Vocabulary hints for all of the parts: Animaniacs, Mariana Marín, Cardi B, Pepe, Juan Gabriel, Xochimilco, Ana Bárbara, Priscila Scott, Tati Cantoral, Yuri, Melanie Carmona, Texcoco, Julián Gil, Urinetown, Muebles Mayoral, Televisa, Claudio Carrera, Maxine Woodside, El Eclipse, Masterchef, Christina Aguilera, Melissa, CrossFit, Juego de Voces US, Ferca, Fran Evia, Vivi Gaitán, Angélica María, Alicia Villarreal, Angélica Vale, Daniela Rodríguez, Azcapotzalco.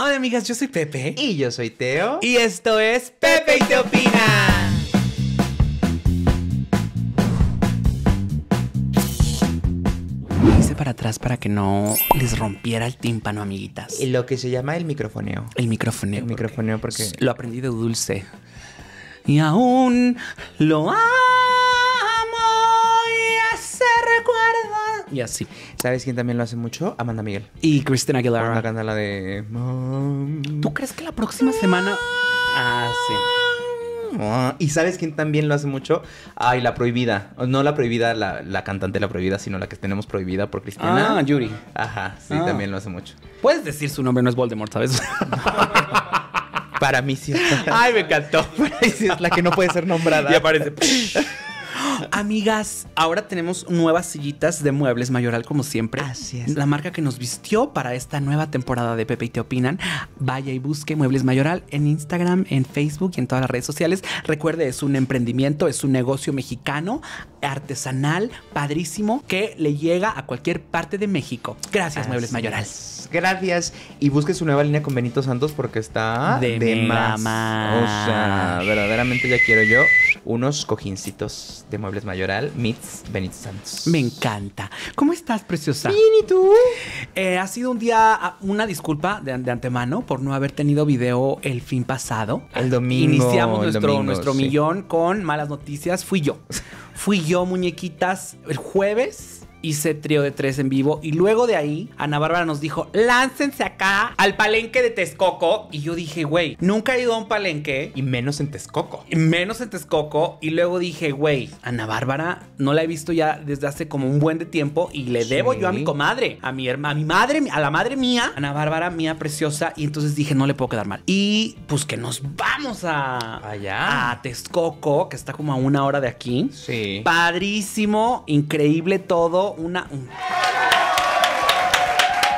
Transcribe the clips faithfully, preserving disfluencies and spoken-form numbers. Hola amigas, yo soy Pepe. Y yo soy Teo. Y esto es Pepe y Te Opina. Hice para atrás para que no les rompiera el tímpano, amiguitas. Lo que se llama el microfoneo. El microfoneo. El porque microfoneo porque... Lo aprendí de Dulce. Y aún lo amo y ese recuerdo. Y así. ¿Sabes quién también lo hace mucho? Amanda Miguel. Y Christina Aguilera. Una canta la de... ¿Tú crees que la próxima semana...? Ah, sí. ¿Y sabes quién también lo hace mucho? Ay, la prohibida. No la prohibida, la, la cantante la prohibida, sino la que tenemos prohibida por Christina. Ah, Yuri. Ajá, sí, ah. también lo hace mucho. Puedes decir su nombre, no es Voldemort, ¿sabes? Para mí sí. Ay, me encantó. Es la que no puede ser nombrada. Y aparece. Amigas, ahora tenemos nuevas sillitas de Muebles Mayoral, como siempre. Así es. La marca que nos vistió para esta nueva temporada de Pepe y Te Opinan. Vaya y busque Muebles Mayoral en Instagram, en Facebook y en todas las redes sociales. Recuerde, es un emprendimiento, es un negocio mexicano, artesanal, padrísimo, que le llega a cualquier parte de México. Gracias, Así Muebles Mayoral. Es. Gracias. Y busque su nueva línea con Benito Santos porque está de, de más. más. O sea, verdaderamente ya quiero yo unos cojincitos de Muebles Mayoral meets Benito Santos. Me encanta. ¿Cómo estás, preciosa? Bien, ¿y tú? Eh, ha sido un día, una disculpa de, de antemano por no haber tenido video el fin pasado. El domingo. Iniciamos el nuestro, domingo, nuestro sí. millón con malas noticias. Fui yo. Fui yo, muñequitas, el jueves. Hice trío de tres en vivo y luego de ahí Ana Bárbara nos dijo, láncense acá al palenque de Texcoco. Y yo dije, güey, nunca he ido a un palenque. Y menos en Texcoco. Y menos en Texcoco. Y luego dije, güey, Ana Bárbara no la he visto ya desde hace como un buen de tiempo. Y le sí. debo yo a mi comadre, a mi hermana, a mi madre, a la madre mía, Ana Bárbara mía preciosa. Y entonces dije, no le puedo quedar mal. Y pues que nos vamos a... Allá. A Texcoco, que está como a una hora de aquí. Sí. Padrísimo, increíble todo. Una, una.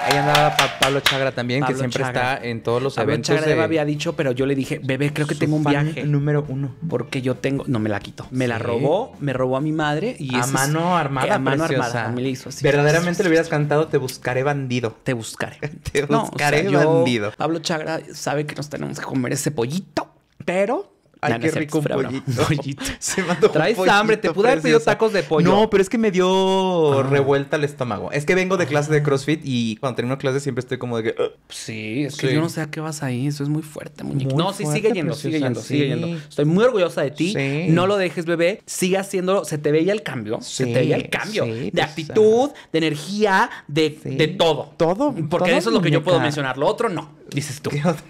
Ahí andaba pa Pablo Chagra también, Pablo que siempre Chagra. está en todos los Pablo eventos. Pablo Chagra de... había dicho, pero yo le dije, bebé, creo que Su tengo un viaje. Número uno. Porque yo tengo... No, me la quito. Me sí. la robó, me robó a mi madre. Y a mano es... armada, eh, a mano preciosa. armada. Me le hizo así. Verdaderamente le hubieras cantado, te buscaré bandido. Te buscaré. te buscaré no, o sea, bandido. Yo, Pablo Chagra sabe que nos tenemos que comer ese pollito, pero... Ay, no, qué no rico un pollito. pollito. Se me antojó. Traes pollito, hambre, te pude haber pedido tacos de pollo. No, pero es que me dio ah. revuelta el estómago. Es que vengo de clase de CrossFit y cuando termino clase siempre estoy como de que... Uh. Sí, es que sí. yo no sé a qué vas ahí. Eso es muy fuerte, muñeca. No, fuerte, sí, sigue yendo, preciosa. sigue yendo, sí. sigue yendo. Estoy muy orgullosa de ti. Sí. No lo dejes, bebé. Sigue haciéndolo. Se te veía el cambio. Sí, se te veía el cambio. Sí, de actitud, o sea. de energía, de, sí. de todo. Todo. Porque todo eso es lo que yo puedo mencionar. Lo otro no, dices tú. ¿Qué otro?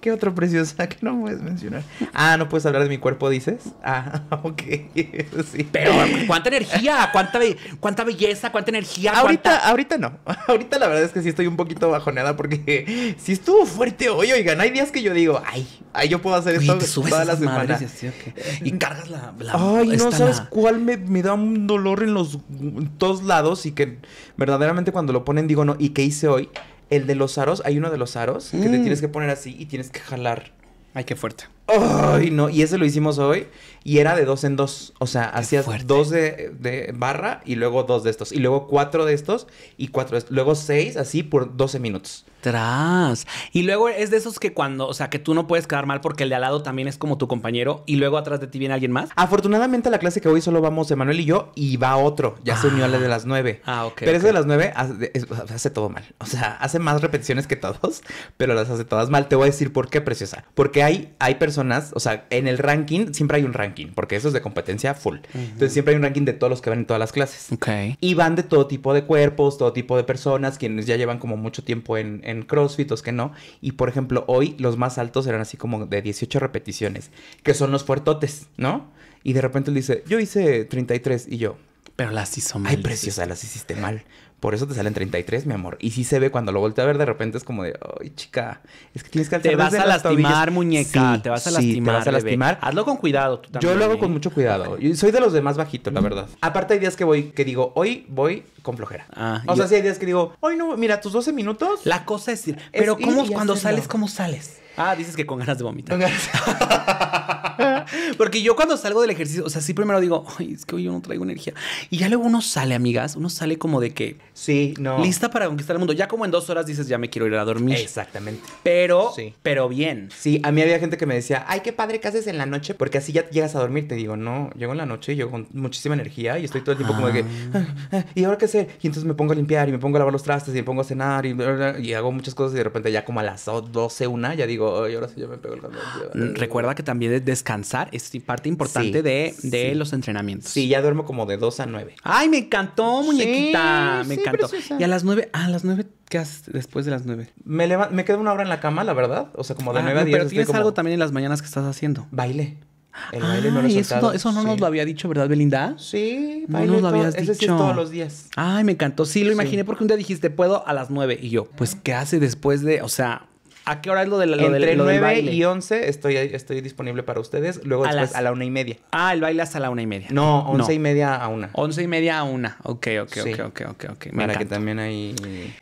¿Qué otra preciosa que no puedes mencionar? Ah, ¿no puedes hablar de mi cuerpo, dices? Ah, ok. Sí. Pero cuánta energía, cuánta, be cuánta belleza, cuánta energía. Ahorita, cuánta... ahorita no. Ahorita la verdad es que sí estoy un poquito bajoneada porque sí estuvo fuerte hoy. Oigan, hay días que yo digo, ay, ay, yo puedo hacer esto todas las semanas. Y, así, okay. y cargas la... la ay, no sabes la... cuál me, me da un dolor en los en todos lados y que verdaderamente cuando lo ponen digo, no, ¿y qué hice hoy? El de los aros, hay uno de los aros mm. que te tienes que poner así y tienes que jalar. Ay, qué fuerte. Ay, no, y ese lo hicimos hoy y era de dos en dos. O sea, qué hacías fuerte. dos de, de barra y luego dos de estos. Y luego cuatro de estos y cuatro de estos. Luego seis, así por doce minutos. Tras. Y luego es de esos que cuando, o sea, que tú no puedes quedar mal porque el de al lado también es como tu compañero y luego atrás de ti viene alguien más. Afortunadamente a la clase que hoy solo vamos Emanuel y yo y va otro. Ya ah. se unió a la de las nueve. Ah, ok. Pero okay. ese de las nueve hace, hace todo mal. O sea, hace más repeticiones que todos, pero las hace todas mal. Te voy a decir por qué, preciosa. Porque hay, hay personas Personas, o sea, en el ranking siempre hay un ranking, porque eso es de competencia full. Uh-huh. Entonces siempre hay un ranking de todos los que van en todas las clases. Okay. Y van de todo tipo de cuerpos, todo tipo de personas, quienes ya llevan como mucho tiempo en, en CrossFit, los que no. Y por ejemplo, hoy los más altos eran así como de dieciocho repeticiones, que son los fuertotes, ¿no? Y de repente él dice, yo hice treinta y tres y yo... Pero las hizo mal. Ay, preciosa, las hiciste mal. Por eso te salen treinta y tres, mi amor. Y sí se ve cuando lo volteé a ver, de repente es como de... Ay, chica, es que tienes que... Te vas a lastimar, muñeca. Sí, te vas a lastimar, sí, te vas a lastimar. Bebé. Hazlo con cuidado. Tú también. Yo lo hago con mucho cuidado. Yo soy de los demás bajitos, la verdad. Aparte hay días que voy, que digo, hoy voy con flojera. Ah, o yo... sea, sí hay días que digo, hoy no, mira, tus doce minutos. La cosa es decir, pero es ¿cómo cuando hacerlo. sales, cómo sales? Ah, dices que con ganas de vomitar. Con ganas. Porque yo cuando salgo del ejercicio, o sea, sí primero digo, ay, es que hoy yo no traigo energía. Y ya luego uno sale, amigas, uno sale como de que... Sí, no. Lista para conquistar el mundo. Ya como en dos horas dices, ya me quiero ir a dormir. Exactamente. Pero, sí. pero bien. Sí, a mí había gente que me decía, ay, qué padre que haces en la noche, porque así ya llegas a dormir. Te digo, no, llego en la noche y llego con muchísima energía y estoy todo el tiempo ah. como de que... Ah, ah, ¿y ahora qué sé? Y entonces me pongo a limpiar y me pongo a lavar los trastes y me pongo a cenar y, y hago muchas cosas y de repente ya como a las doce, una, ya digo, ay, ahora sí ya me pego el cambio. Recuerda que también descansar es parte importante sí, de, de sí. los entrenamientos. Sí, ya duermo como de dos a nueve. ¡Ay, me encantó, muñequita! Sí, me sí, encantó. Preciosa. Y a las nueve, ah, a las nueve, ¿qué haces después de las nueve? Me, me quedo una hora en la cama, la verdad. O sea, como de ah, nueve a diez. Pero tienes como... algo también en las mañanas que estás haciendo. Baile. El baile ah, no lo he soltado. Eso, eso no sí. nos lo había dicho, ¿verdad, Belinda? Sí, baile no nos lo habías dicho. Es decir, todos los días. Ay, me encantó. Sí, lo imaginé sí. porque un día dijiste, puedo a las nueve. Y yo, pues, ¿qué hace después de...? O sea... ¿A qué hora es lo de la, lo Entre de, lo nueve del baile? Y once estoy, estoy disponible para ustedes. Luego a después las... a la una y media. Ah, el baile hasta la una y media. No, once no. y media a una. Once y media a una. Ok, ok, sí. ok, ok, ok, ok. Me para encanta. Que también hay...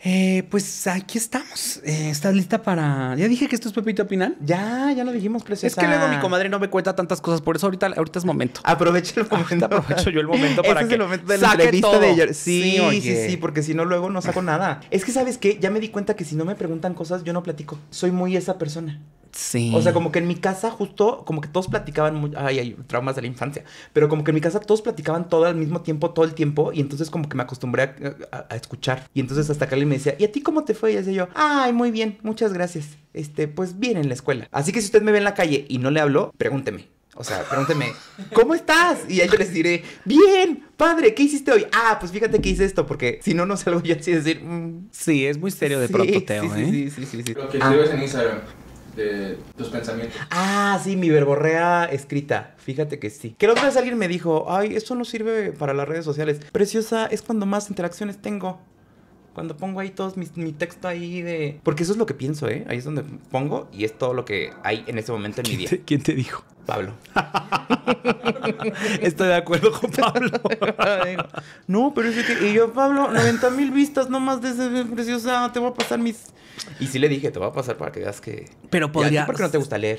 Eh, pues aquí estamos. Eh, ¿Estás lista para...? ¿Ya dije que esto es Pepito Pinal? Ya, ya lo dijimos, preciosa. Es que luego mi comadre no me cuenta tantas cosas. Por eso ahorita, ahorita es momento. Aprovecha el momento. Aprovecho yo el momento para este que... es el momento de la entrevista todo. de ellos. Sí, sí, oye. sí, sí. Porque si no, luego no saco nada. Es que, ¿sabes qué? Ya me di cuenta que si no me preguntan cosas, yo no platico. Soy muy esa persona. Sí. O sea, como que en mi casa justo, como que todos platicaban, muy, ay, hay traumas de la infancia, pero como que en mi casa todos platicaban todo al mismo tiempo, todo el tiempo, y entonces como que me acostumbré a, a, a escuchar. Y entonces hasta Carly me decía, ¿y a ti cómo te fue? Y decía yo, ay, muy bien, muchas gracias. Este, pues bien en la escuela. Así que si usted me ve en la calle y no le hablo, pregúnteme. O sea, pregúnteme, ¿cómo estás? Y ahí yo les diré, bien, padre, ¿qué hiciste hoy? Ah, pues fíjate que hice esto, porque si no, no salgo yo así a decir... Mm. Sí, es muy serio de sí, pronto, Teo, sí, ¿eh? Sí, sí, sí, sí. Lo que escribes ah. en Instagram, de tus pensamientos. Ah, sí, mi verborrea escrita. Fíjate que sí. Que la otra vez alguien me dijo, ay, eso no sirve para las redes sociales. Preciosa, es cuando más interacciones tengo. Cuando pongo ahí todos mis, mi texto ahí de... Porque eso es lo que pienso, ¿eh? Ahí es donde pongo y es todo lo que hay en ese momento en mi día. Te, ¿Quién te dijo? Pablo. Estoy de acuerdo con Pablo. No, pero es que... Y yo, Pablo, noventa mil vistas nomás de ese preciosa. Te voy a pasar mis... Y sí le dije, te voy a pasar para que veas que... Pero podría... Porque no te gusta leer.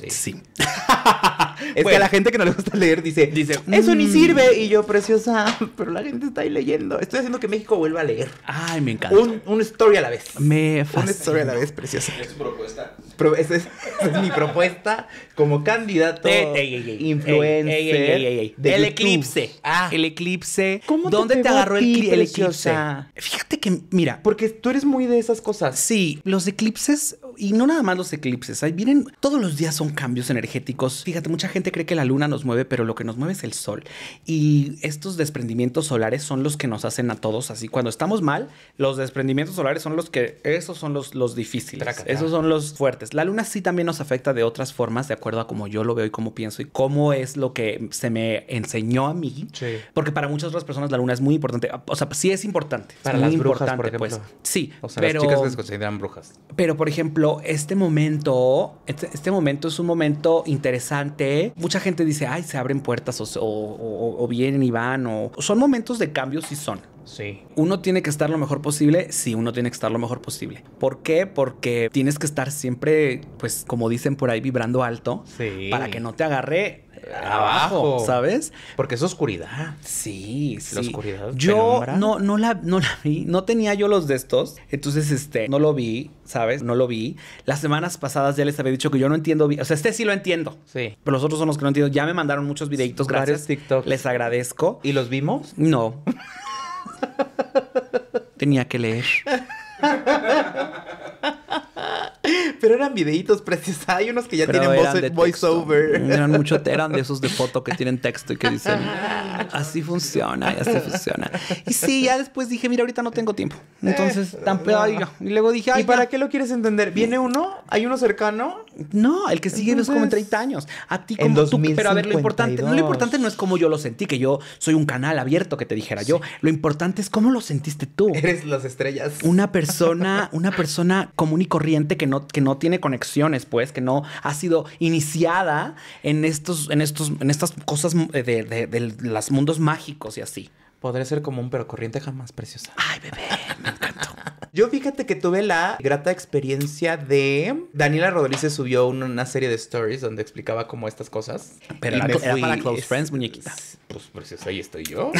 Sí. sí. Es bueno. que a la gente que no le gusta leer dice... Dice... Eso mm. ni sirve. Y yo, preciosa, pero la gente está ahí leyendo. Estoy haciendo que México vuelva a leer. Ah. Ay, me encanta. Un, una historia a la vez. Me fascina. Una historia a la vez, preciosa. ¿Es tu propuesta? Pro, esa es, esa es mi propuesta como candidato ey, ey, ey, influencer. Ey, ey, ey, ey, ey. De el YouTube. Eclipse. Ah. El eclipse. ¿Cómo ¿Dónde te, te agarró ti, el, el eclipse? Fíjate que, mira. Porque tú eres muy de esas cosas. Sí, los eclipses, y no nada más los eclipses. Ahí vienen, todos los días son cambios energéticos. Fíjate, mucha gente cree que la luna nos mueve, pero lo que nos mueve es el sol. Y estos desprendimientos solares son los que nos hacen a todos así. Cuando estamos mal, los desprendimientos solares son los que... Esos son los, los difíciles. Traca, esos son los fuertes. La luna sí también nos afecta de otras formas, de acuerdo a cómo yo lo veo y cómo pienso y cómo es lo que se me enseñó a mí. Sí. Porque para muchas otras personas la luna es muy importante. O sea, sí es importante. Para es las muy brujas, importante, por ejemplo. Pues. Sí. O sea, pero, las chicas que se consideran brujas. Pero, por ejemplo, este momento... Este, este momento es un momento interesante. Mucha gente dice, ay, se abren puertas o, o, o, o vienen y van. O, son momentos de cambios y son. Sí. Uno tiene que estar lo mejor posible. Sí, uno tiene que estar lo mejor posible. ¿Por qué? Porque tienes que estar siempre, pues, como dicen por ahí, vibrando alto. Sí. Para que no te agarre abajo, ¿sabes? Porque es oscuridad. Sí, sí. La oscuridad. Yo no, no, la, no la vi. No tenía yo los de estos. Entonces, este, no lo vi, ¿sabes? No lo vi. Las semanas pasadas ya les había dicho que yo no entiendo. O sea, este sí lo entiendo. Sí. Pero los otros son los que no entiendo. Ya me mandaron muchos videitos. Gracias. TikTok. Les agradezco. ¿Y los vimos? No. Tenía que leer. Pero eran videitos preciosos. Hay unos que ya Pero tienen voiceover. Eran mucho, eran de esos de foto que tienen texto y que dicen así funciona y así funciona. Y sí, ya después dije, mira, ahorita no tengo tiempo. Entonces, eh, tampoco. No. Y luego dije, ay, ¿y para ya. qué lo quieres entender? ¿Viene uno? ¿Hay uno cercano? No, el que sigue entonces, es como en treinta años. A ti como tú. Pero a ver, lo importante, no, lo importante no es cómo yo lo sentí, que yo soy un canal abierto que te dijera sí. yo. Lo importante es cómo lo sentiste tú. Eres Las Estrellas. Una persona, una persona común y corriente que no, que no tiene conexiones, pues, que no ha sido iniciada en estos, en estos, en estas cosas de, de, de, de los mundos mágicos y así. Podré ser común, pero corriente jamás, preciosa. Ay, bebé, me encantó. Yo fíjate que tuve la grata experiencia de... Daniela Rodríguez subió una serie de stories donde explicaba como estas cosas. Pero era, fui... era para Close es... Friends, muñequita. Pues, pues ahí estoy yo.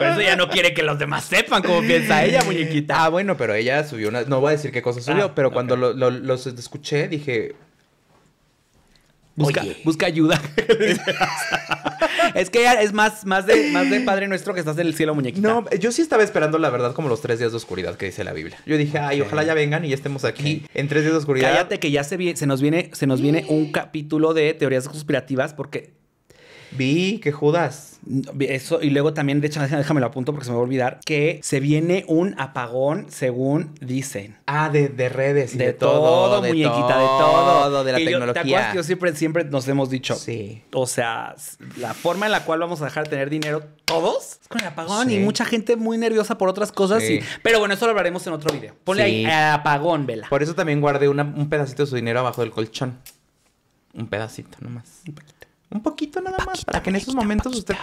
Pero eso ya no quiere que los demás sepan cómo piensa ella, muñequita. Ah, bueno, pero ella subió una... No voy a decir qué cosas subió, ah, pero okay. Cuando lo, lo, los escuché dije... Busca, busca ayuda. Es que es más, más, de, más de Padre Nuestro que estás en el cielo, muñequita. No, yo sí estaba esperando, la verdad, como los tres días de oscuridad que dice la Biblia. Yo dije, ay, okay. Ojalá ya vengan y ya estemos aquí okay. en tres días de oscuridad. Cállate que ya se, se nos viene, se nos viene un capítulo de teorías conspirativas porque... Vi que Judas. Eso, y luego también, de hecho, déjame lo apunto porque se me va a olvidar, que se viene un apagón, según dicen. Ah, de, de redes y de, de todo, todo de muñequita, todo, de todo. De la que tecnología. Yo, ¿te acuerdas que yo siempre, siempre nos hemos dicho? Sí. O sea, la forma en la cual vamos a dejar de tener dinero todos es con el apagón sí. y mucha gente muy nerviosa por otras cosas. Sí. Y, pero bueno, eso lo hablaremos en otro video. Ponle sí. ahí apagón, Vela. Por eso también guardé una, un pedacito de su dinero abajo del colchón. Un pedacito nomás. Un poquito. Un poquito nada más, para que en esos momentos usted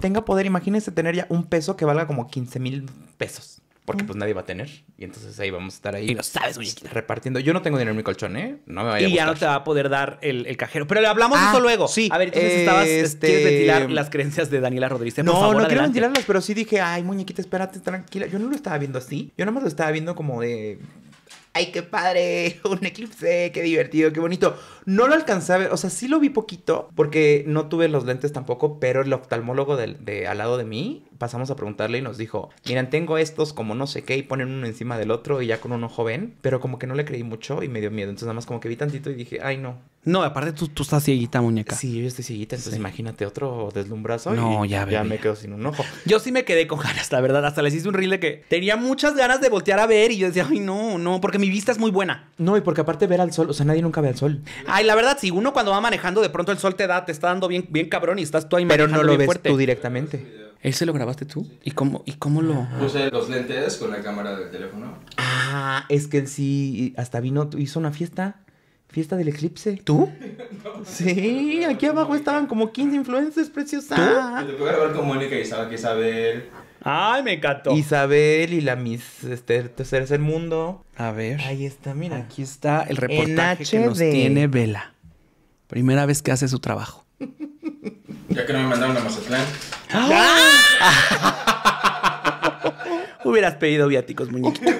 tenga poder. Imagínese tener ya un peso que valga como quince mil pesos. Porque pues nadie va a tener. Y entonces ahí vamos a estar ahí. Y lo sabes, muñequita. Repartiendo. Yo no tengo dinero en mi colchón, ¿eh? No me vaya a buscar. Y ya no te va a poder dar el, el cajero. Pero le hablamos ah, eso luego. Sí. A ver, entonces eh, estabas... Este... ¿Quieres ventilar las creencias de Daniela Rodríguez? Por no, favor, no adelante. Quiero ventilarlas, pero sí dije, ay, muñequita, espérate, tranquila. Yo no lo estaba viendo así. Yo nada más lo estaba viendo como de... ¡Ay, qué padre! Un eclipse, qué divertido, qué bonito. No lo alcancé a ver, o sea, sí lo vi poquito, porque no tuve los lentes tampoco, pero el oftalmólogo de, de al lado de mí, pasamos a preguntarle y nos dijo, miren, tengo estos como no sé qué, y ponen uno encima del otro y ya con un ojo ven, pero como que no le creí mucho y me dio miedo, entonces nada más como que vi tantito y dije, ay, no. No, aparte tú, tú estás cieguita, muñeca. Sí, yo estoy cieguita, entonces sí. imagínate otro deslumbrazo no, y ya, ya me quedo sin un ojo. Yo sí me quedé con ganas, la verdad. Hasta les hice un reel de que tenía muchas ganas de voltear a ver y yo decía, ay, no, no, porque mi vista es muy buena. No, y porque aparte ver al sol, o sea, nadie nunca ve al sol. Ay, la verdad, si uno cuando va manejando, de pronto el sol te da, te está dando bien, bien cabrón y estás tú ahí manejando bien fuerte. Pero no lo ves tú directamente. ¿Ese lo grabaste tú? Sí. ¿Y cómo, y cómo lo...? Puse los lentes con la cámara del teléfono. Ah, es que él sí, hasta vino, hizo una fiesta... Fiesta del eclipse. ¿Tú? No. Sí, aquí abajo estaban como quince influencers, preciosa. ¿Tú? Te puedo grabar con Mónica, Isabel. Ay, me encantó. Isabel y la Miss este, Tercer Mundo. A ver. Ahí está, mira. Aquí está el reportaje que nos tiene Vela. Primera vez que hace su trabajo. Ya que no me mandaron a Mazatlán. Hubieras pedido viáticos, muñequita.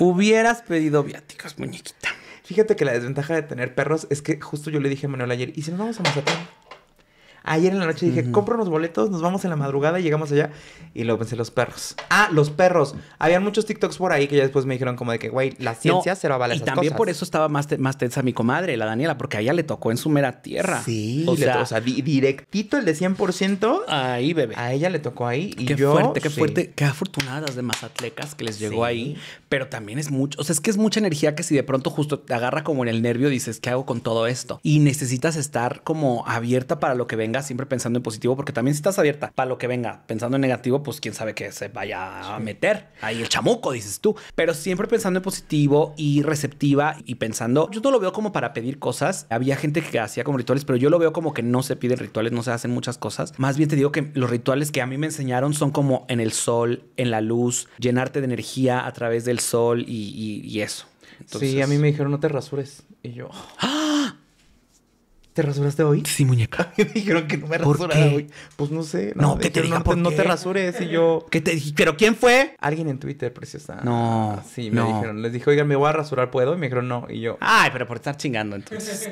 Hubieras pedido viáticos, muñequita. Fíjate que la desventaja de tener perros es que justo yo le dije a Manuel ayer, ¿y si nos vamos a Mazatlán? Ayer en la noche dije, uh-huh. compro unos boletos, nos vamos en la madrugada y llegamos allá. Y luego pensé, los perros. Ah, los perros. Habían muchos TikToks por ahí que ya después me dijeron como de que, güey, la ciencia no, se lo vale esas cosas. Y también por eso estaba más, te más tensa mi comadre, la Daniela, porque a ella le tocó en su mera tierra. Sí, o sea, o sea di directito el de cien por ciento. Ahí, bebé. A ella le tocó ahí. Y qué yo, fuerte, qué sí. fuerte. Qué afortunadas de mazatlecas que les llegó sí. ahí. Pero también es mucho, o sea, es que es mucha energía que si de pronto justo te agarra como en el nervio, dices, ¿qué hago con todo esto? Y necesitas estar como abierta para lo que venga, siempre pensando en positivo, porque también si estás abierta para lo que venga pensando en negativo, pues quién sabe que se vaya sí. a meter ahí el chamuco, dices tú, pero siempre pensando en positivo y receptiva y pensando, yo no lo veo como para pedir cosas, había gente que hacía como rituales, pero yo lo veo como que no se piden rituales, no se hacen muchas cosas, más bien te digo que los rituales que a mí me enseñaron son como en el sol, en la luz, llenarte de energía a través del sol y, y, y eso. Entonces... Sí, a mí me dijeron no te rasures y yo... ¡Ah! ¿Te rasuraste hoy? Sí, muñeca. Me dijeron que no me rasurara hoy. Pues no sé. No, no que te digan no, por te, qué. No te rasures y yo... ¿Qué te dije? ¿Pero quién fue? Alguien en Twitter, preciosa. No. Sí, me no. dijeron. Les dije, oigan, ¿me voy a rasurar? ¿Puedo? Y me dijeron no. Y yo... Ay, pero por estar chingando, entonces.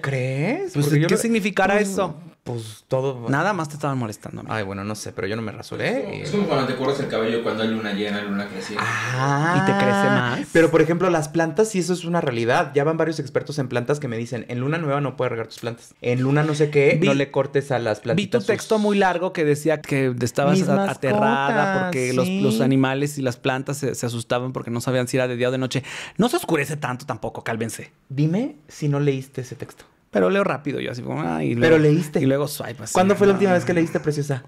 ¿Crees? Pues, ¿qué yo... significara pues, eso? Pues todo... Nada más te estaban molestando. Amigo. Ay, bueno, no sé, pero yo no me rasuré. Es como y... cuando te cortas el cabello cuando hay luna llena, luna creciente. Ah. Y te crece más. Pero, por ejemplo, las plantas, sí, eso es una realidad. Ya van varios expertos en plantas que me dicen, en luna nueva no puedes regar tus plantas. En luna no sé qué, vi, no le cortes a las plantitas. Vi tu sus... texto muy largo que decía que estabas aterrada porque sí. los, los animales y las plantas se, se asustaban porque no sabían si era de día o de noche. No se oscurece tanto tampoco, cálmense. Dime si no leíste ese texto. Pero leo rápido yo, así como... Ah, y luego, pero leíste. Y luego swipe así. ¿Cuándo fue no, la última no. vez que leíste, preciosa?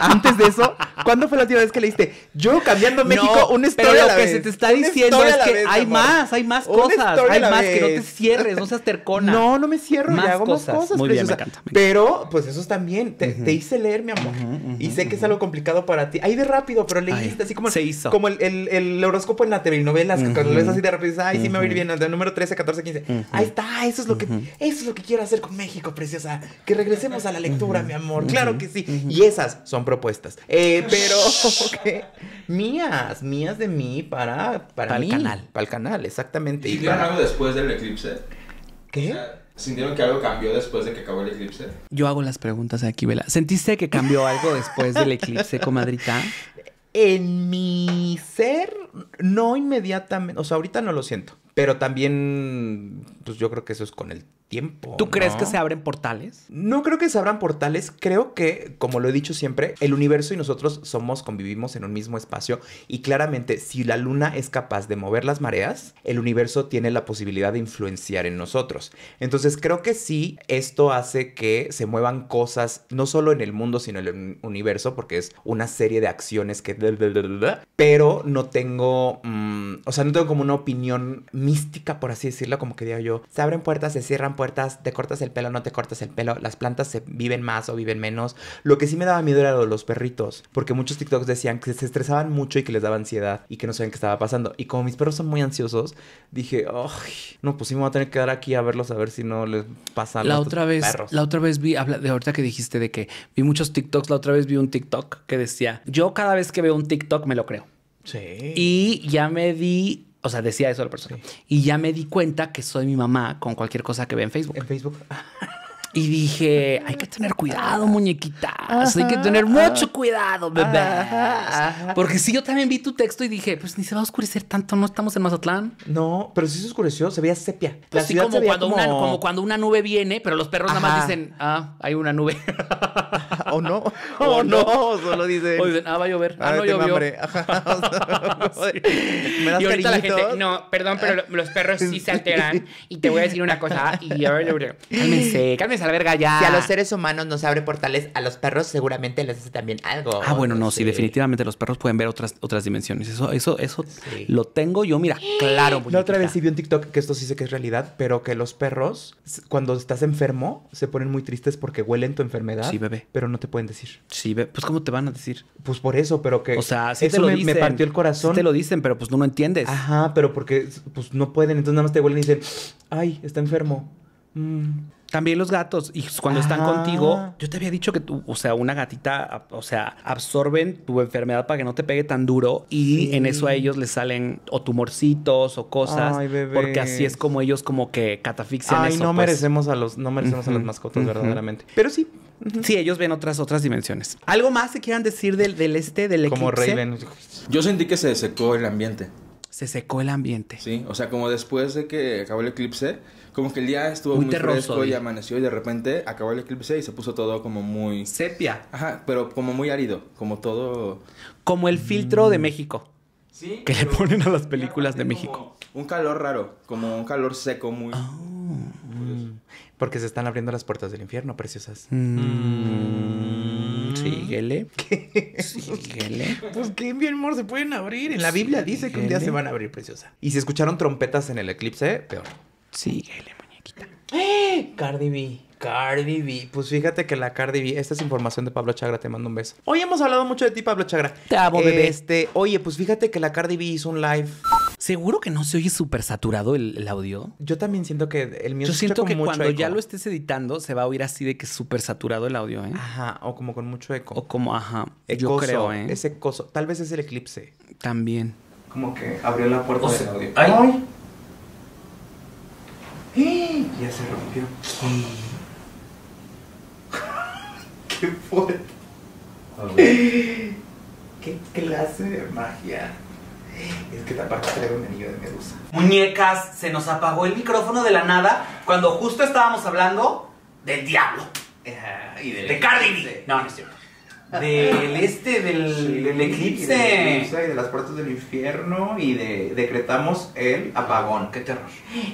Antes de eso, ¿cuándo fue la última vez que leíste? Yo cambiando México, no, una historia pero lo a la que vez. Se te está una diciendo es que vez, hay amor. Más, hay más una cosas. Hay más, vez. Que no te cierres, no seas tercona. No, no me cierro, más ya hago cosas. Más cosas, muy preciosa. Bien, me encanta, me encanta. Pero, pues, eso también. Te, uh-huh. te hice leer, mi amor. Uh-huh, uh-huh, y sé que uh-huh. es algo complicado para ti. Ahí de rápido, pero leíste ay, así como... Se hizo. Como el, el, el horóscopo en las telenovelas, que cuando lees así de rápido, ay, sí me va a ir bien, el número trece, catorce, quince. Ahí está, eso es lo que... Eso es lo que quiero hacer con México, preciosa. Que regresemos a la lectura, uh-huh. mi amor. Uh-huh. Claro que sí. Uh-huh. Y esas son propuestas. Eh, pero, okay. mías, mías de mí para, para, para mí. Para el canal. Para el canal, exactamente. ¿Y para... algo después del eclipse? ¿Qué? O sea, ¿sintieron que algo cambió después de que acabó el eclipse? Yo hago las preguntas aquí, Vela. ¿Sentiste que cambió algo después del eclipse, comadrita? En mi ser, no inmediatamente. O sea, ahorita no lo siento. Pero también, pues yo creo que eso es con el tiempo. ¿Tú ¿no? crees que se abren portales? No creo que se abran portales. Creo que, como lo he dicho siempre, el universo y nosotros somos, convivimos en un mismo espacio. Y claramente, si la luna es capaz de mover las mareas, el universo tiene la posibilidad de influenciar en nosotros. Entonces, creo que sí, esto hace que se muevan cosas, no solo en el mundo, sino en el universo, porque es una serie de acciones que... Pero no tengo... Mmm, o sea, no tengo como una opinión... mística, por así decirlo, como que digo yo, se abren puertas, se cierran puertas, te cortas el pelo, no te cortas el pelo, las plantas se viven más o viven menos. Lo que sí me daba miedo era lo de los perritos, porque muchos TikToks decían que se estresaban mucho y que les daba ansiedad y que no sabían qué estaba pasando. Y como mis perros son muy ansiosos, dije, ay, no, pues sí me voy a tener que quedar aquí a verlos, a ver si no les pasa a los perros. La otra vez vi, habla de ahorita que dijiste de que vi muchos TikToks, la otra vez vi un TikTok que decía, yo cada vez que veo un TikTok me lo creo. Sí. Y ya me di... O sea, decía eso la persona. Sí. Y ya me di cuenta que soy mi mamá con cualquier cosa que ve en Facebook. En Facebook. Y dije, hay que tener cuidado, muñequitas. Ajá, hay que tener mucho cuidado, bebés. Ajá, ajá. Porque sí, yo también vi tu texto y dije, pues ni se va a oscurecer tanto. No estamos en Mazatlán. No, pero sí se oscureció. Se veía sepia. Pues la sí, como, se cuando como... Una, como cuando una nube viene, pero los perros ajá. nada más dicen, ah, hay una nube. O no. O, o no. no. Solo dicen. O dicen, ah, va a llover. Ah, a no llovió. Ajá. Sí. Y ahorita la gente, no, perdón, pero los perros sí se alteran. Y te voy a decir una cosa. Y cálmense, cálmense. A la verga ya. Si a los seres humanos nos abre portales, a los perros seguramente les hace también algo. Ah, bueno, no, sí, sí definitivamente los perros pueden ver otras, otras dimensiones. Eso, eso, eso sí. Lo tengo yo, mira, claro. La otra vez sí vi un TikTok que esto sí sé que es realidad, pero que los perros, cuando estás enfermo, se ponen muy tristes porque huelen tu enfermedad. Sí, bebé. Pero no te pueden decir. Sí, bebé. Pues, ¿cómo te van a decir? Pues por eso, pero que... O sea, sí eso te lo me, dicen. Me partió el corazón. Sí te lo dicen, pero pues tú no entiendes. Ajá, pero porque pues no pueden. Entonces nada más te huelen y dicen, ay, está enfermo. Mm. También los gatos. Y cuando ajá. están contigo, yo te había dicho que tú, o sea, una gatita, o sea, absorben tu enfermedad para que no te pegue tan duro. Y sí. en eso a ellos les salen o tumorcitos o cosas. Ay, bebés. Porque así es como ellos como que catafixian ay, eso. No pues. merecemos a los, no merecemos uh-huh. a las mascotas, uh-huh. verdaderamente. Pero sí. Uh-huh. Sí, ellos ven otras, otras dimensiones. ¿Algo más que quieran decir del, del este, del eclipse? Como Rey Venus. Yo sentí que se secó el ambiente. Se secó el ambiente. Sí, o sea, como después de que acabó el eclipse, como que el día estuvo muy, muy terroso, fresco y ¿eh? Amaneció y de repente acabó el eclipse y se puso todo como muy... Sepia. Ajá, pero como muy árido, como todo... Como el filtro mm. de México. Sí. Que le ponen a las películas de México. Un calor raro, como un calor seco muy... Oh. Mm. Porque se están abriendo las puertas del infierno, preciosas. Mm. Mm. Síguele. ¿Qué? Síguele. Pues qué bien, amor, se pueden abrir. En la Biblia síguele. Dice que un día se van a abrir, preciosa. Y si escucharon trompetas en el eclipse, peor. Síguele, muñequita. ¡Eh! Cardi B. Cardi B. Pues fíjate que la Cardi B... Esta es información de Pablo Chagra. Te mando un beso. Hoy hemos hablado mucho de ti, Pablo Chagra. Te amo, bebé. Este, oye, pues fíjate que la Cardi B hizo un live... ¿Seguro que no se oye súper saturado el, el audio? Yo también siento que el mío... Yo siento como que mucho cuando eco. Ya lo estés editando se va a oír así de que es súper saturado el audio, ¿eh? Ajá, o como con mucho eco. O como, ajá. Ecoso, yo creo, ¿eh? Es ecoso. Tal vez es el eclipse. También. Como que abrió la puerta o sea, del audio. ¡Ay! Ay. ¡Eh! Ya se rompió. ¡Qué fuerte! ¿Qué clase de magia? Es que tapar que traigo un anillo de medusa. Muñecas, se nos apagó el micrófono de la nada cuando justo estábamos hablando del diablo. Uh, y del de Cardi B. No, no es cierto. Del este, del, sí, del eclipse. Del eclipse y de las puertas del infierno. Y de, decretamos el apagón. Qué terror.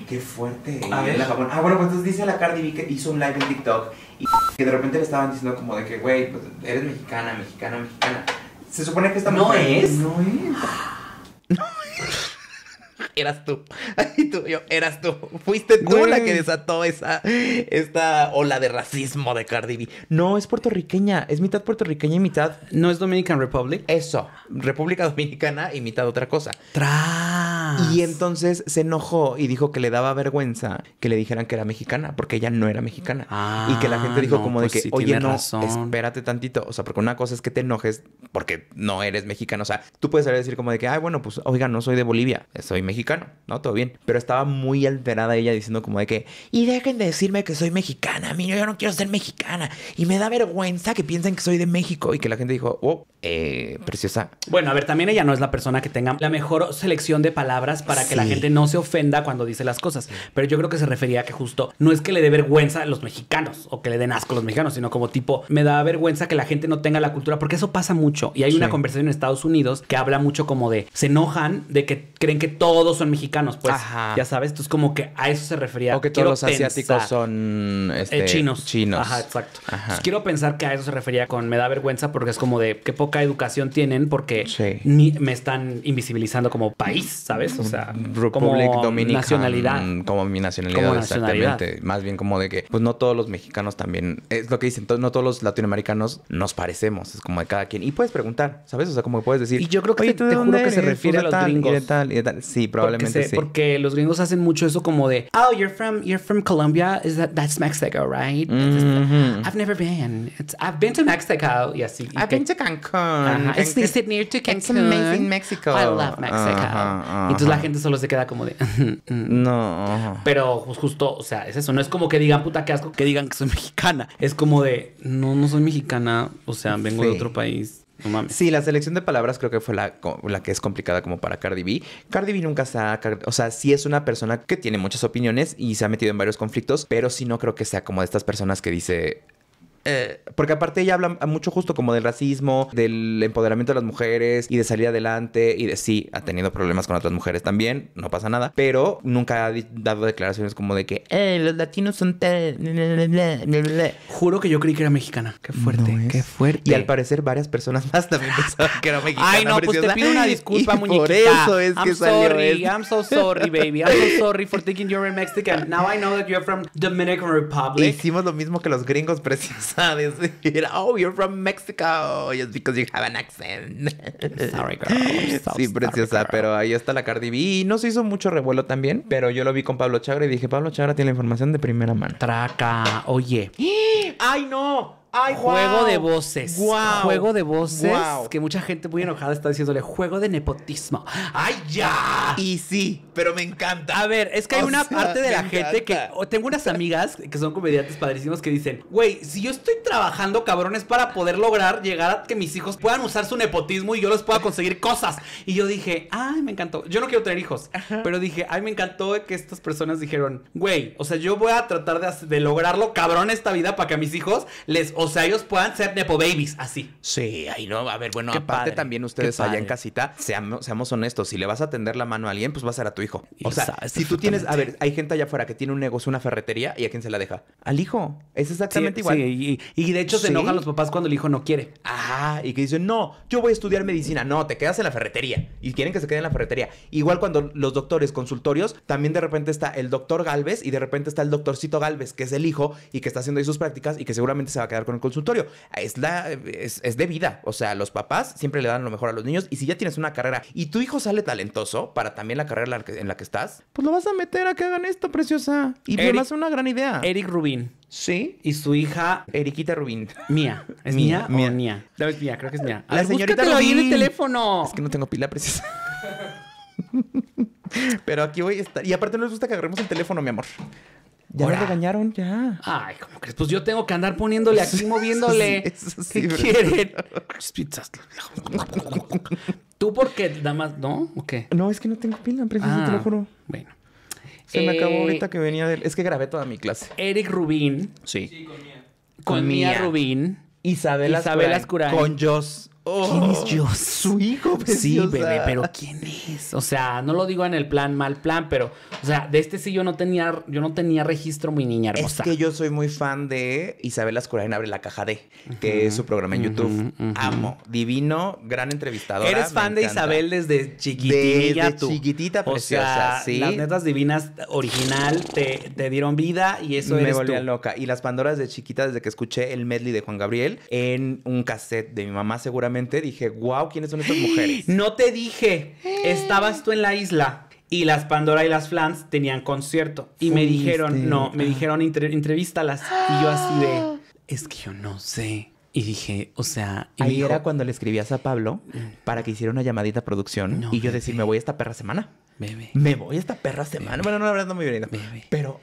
Qué fuerte. A ver, el apagón. Ah, bueno, pues entonces dice la Cardi B que hizo un live en TikTok. Y que de repente le estaban diciendo como de que, güey, pues eres mexicana, mexicana, mexicana. Se supone que esta mujer... No es. No es. No es. Eras tú. Ay, tú, yo, eras tú. Fuiste tú Güey. la que desató esa esta ola de racismo de Cardi B. No, es puertorriqueña. Es mitad puertorriqueña y mitad... No es Dominican Republic. Eso. República Dominicana y mitad otra cosa. Tras. Y entonces se enojó y dijo que le daba vergüenza que le dijeran que era mexicana, porque ella no era mexicana. Ah, y que la gente dijo no, como pues de que, sí, oye, no, razón. espérate tantito. O sea, porque una cosa es que te enojes porque no eres mexicana. O sea, tú puedes saber decir como de que, ay, bueno, pues, oiga, no soy de Bolivia. Soy mexicana. Mexicano, ¿no? Todo bien. Pero estaba muy alterada ella diciendo como de que, y dejen de decirme que soy mexicana, mira, yo no quiero ser mexicana. Y me da vergüenza que piensen que soy de México. Y que la gente dijo, oh, eh, preciosa. Bueno, a ver, también ella no es la persona que tenga la mejor selección de palabras para sí. que la gente no se ofenda cuando dice las cosas. Pero yo creo que se refería a que justo no es que le dé vergüenza a los mexicanos o que le den asco a los mexicanos, sino como tipo, me da vergüenza que la gente no tenga la cultura, porque eso pasa mucho. Y hay sí. una conversación en Estados Unidos que habla mucho como de, se enojan de que creen que todo todos son mexicanos, pues, Ajá. ya sabes, entonces como que a eso se refería. O que todos los asiáticos pensar. son este, eh, chinos. chinos. Ajá, exacto. Ajá. Entonces, quiero pensar que a eso se refería con me da vergüenza, porque es como de qué poca educación tienen, porque sí. ni me están invisibilizando como país, ¿sabes? O sea, Republic como Dominican, nacionalidad. Como mi nacionalidad, como nacionalidad, exactamente. Más bien como de que, pues no todos los mexicanos también, es lo que dicen, no todos los latinoamericanos nos parecemos, es como de cada quien. Y puedes preguntar, ¿sabes? O sea, como que puedes decir. Y yo creo que Oye, te, te juro que se refiere a los tal, gringos. Y de tal, y de tal. Sí, probablemente porque se, sí. Porque los gringos hacen mucho eso como de, oh, you're from, you're from Colombia, is that, that's Mexico, right? Mm-hmm. I've never been. It's, I've been to Mexico. Y así. I've been to Cancún. Uh-huh. Is it near to Cancún? It's amazing Mexico. I love Mexico. Uh-huh, uh-huh. Entonces la gente solo se queda como de, no. Uh-huh. Pero justo, o sea, es eso. No es como que digan, puta, qué asco, que digan que soy mexicana. Es como de, no, no soy mexicana. O sea, vengo sí. de otro país. No mames. Sí, la selección de palabras creo que fue la, la que es complicada como para Cardi B. Cardi B nunca se ha... O sea, sí es una persona que tiene muchas opiniones y se ha metido en varios conflictos, pero sí no creo que sea como de estas personas que dice... Eh, porque aparte ella habla mucho justo como del racismo, del empoderamiento de las mujeres y de salir adelante y de sí, ha tenido problemas con otras mujeres también, no pasa nada, pero nunca ha dado declaraciones como de que eh, los latinos son tal... Juro que yo creí que era mexicana. Qué fuerte, no qué fuerte. Y al parecer varias personas más también pensaban que era mexicana. Ay no, preciosa. Pues te pido una disculpa, y muñequita. Por eso es I'm que salió sorry, esto. I'm so sorry, baby. I'm so sorry for thinking you're Mexican. Now I know that you're from Dominican Republic. Hicimos lo mismo que los gringos, preciosos. A decir, oh, you're from Mexico just because you have an accent. Sorry, girl. So sí, preciosa, sorry, girl. Pero ahí está la Cardi B. Y no se hizo mucho revuelo también, pero yo lo vi con Pablo Chagra y dije, Pablo Chagra tiene la información de primera mano. Traca, oye. ¡Ay, no! Ay, juego wow. de voces. Wow. Juego de voces. Wow. Que mucha gente muy enojada está diciéndole juego de nepotismo. ¡Ay, ya! Y sí, pero me encanta. A ver, es que hay o una sea, parte de la encanta. gente que... Tengo unas amigas que son comediantes padrísimos que dicen, güey, si yo estoy trabajando, cabrones, para poder lograr llegar a que mis hijos puedan usar su nepotismo y yo les pueda conseguir cosas. Y yo dije, ay, me encantó. Yo no quiero tener hijos. Ajá. Pero dije, ay, me encantó que estas personas dijeron, güey, o sea, yo voy a tratar de, de lograrlo, cabrón, esta vida para que a mis hijos les... O sea, ellos puedan ser nepo babies, así. Sí, ahí no. A ver, bueno, Qué aparte padre. también ustedes allá en casita, seamos, seamos honestos. Si le vas a tender la mano a alguien, pues va a ser a tu hijo. O y sea, si tú tienes... A ver, hay gente allá afuera que tiene un negocio, una ferretería, ¿y a quién se la deja? Al hijo. Es exactamente sí, igual. Sí, y, y de hecho ¿Sí? se enojan los papás cuando el hijo no quiere. Ajá, y que dicen, no, yo voy a estudiar medicina. No, te quedas en la ferretería. Y quieren que se quede en la ferretería. Igual cuando los doctores, consultorios, también de repente está el doctor Galvez y de repente está el doctorcito Galvez, que es el hijo y que está haciendo ahí sus prácticas y que seguramente se va a quedar con el consultorio. Es, la, es, es de vida. O sea, los papás siempre le dan lo mejor a los niños. Y si ya tienes una carrera y tu hijo sale talentoso para también la carrera en la que, en la que estás, pues lo vas a meter a que hagan esto, preciosa. Y Eric, me hace una gran idea. Eric Rubín. Sí. Y su hija... Eriquita Rubín. Mía. ¿Es mía, mía o mía? No, es mía. Creo que es mía. La ver, señorita Rubín. Ahí en el teléfono. Es que no tengo pila, preciosa. Pero aquí voy a estar. Y aparte no les gusta que agarremos el teléfono, mi amor. Ya Hola. me regañaron, ya. Ay, ¿cómo crees? Pues yo tengo que andar poniéndole aquí, moviéndole. Eso sí, eso sí, ¿Qué quieren? Pizzas. ¿Tú por qué, damas? ¿No? ¿O qué? No, es que no tengo pila, preciosa, ah, te lo juro. Bueno. Se eh, me acabó ahorita que venía del... Es que grabé toda mi clase. Eric Rubín. Sí. sí con Mía. Con, con Mía Rubín. Isabel Ascurán. Con Joss. Oh, ¿quién es Joss? Su hijo, preciosa. Sí, bebé, pero ¿quién es? O sea, no lo digo en el plan, mal plan, pero... O sea, de este sí yo no tenía, yo no tenía registro, mi niña hermosa. Es que yo soy muy fan de Isabel Ascurán Abre la Caja D, uh-huh, que es su programa en YouTube. Uh-huh, uh-huh. Amo. Divino, gran entrevistadora. Eres fan de Isabel desde chiquitilla. Desde tú. chiquitita, preciosa, o sea, sí. Las netas divinas original te, te dieron vida y eso me eres volví tú. loca. Y las Pandoras de chiquita, desde que escuché el medley de Juan Gabriel en un cassette de mi mamá, seguramente dije, wow, ¿quiénes son estas mujeres? No te dije, estabas tú en la isla y las Pandora y las Flans tenían concierto. Y Fuiste. me dijeron, no, me dijeron, entrevístalas. Y yo así de, es que yo no sé. Y dije, o sea... Ahí dijo, era cuando le escribías a Pablo para que hiciera una llamadita a producción. No, y yo decía, me voy esta perra semana. Bebé. Me voy esta perra semana. Bebé. Bueno, no, la verdad no me viene. Pero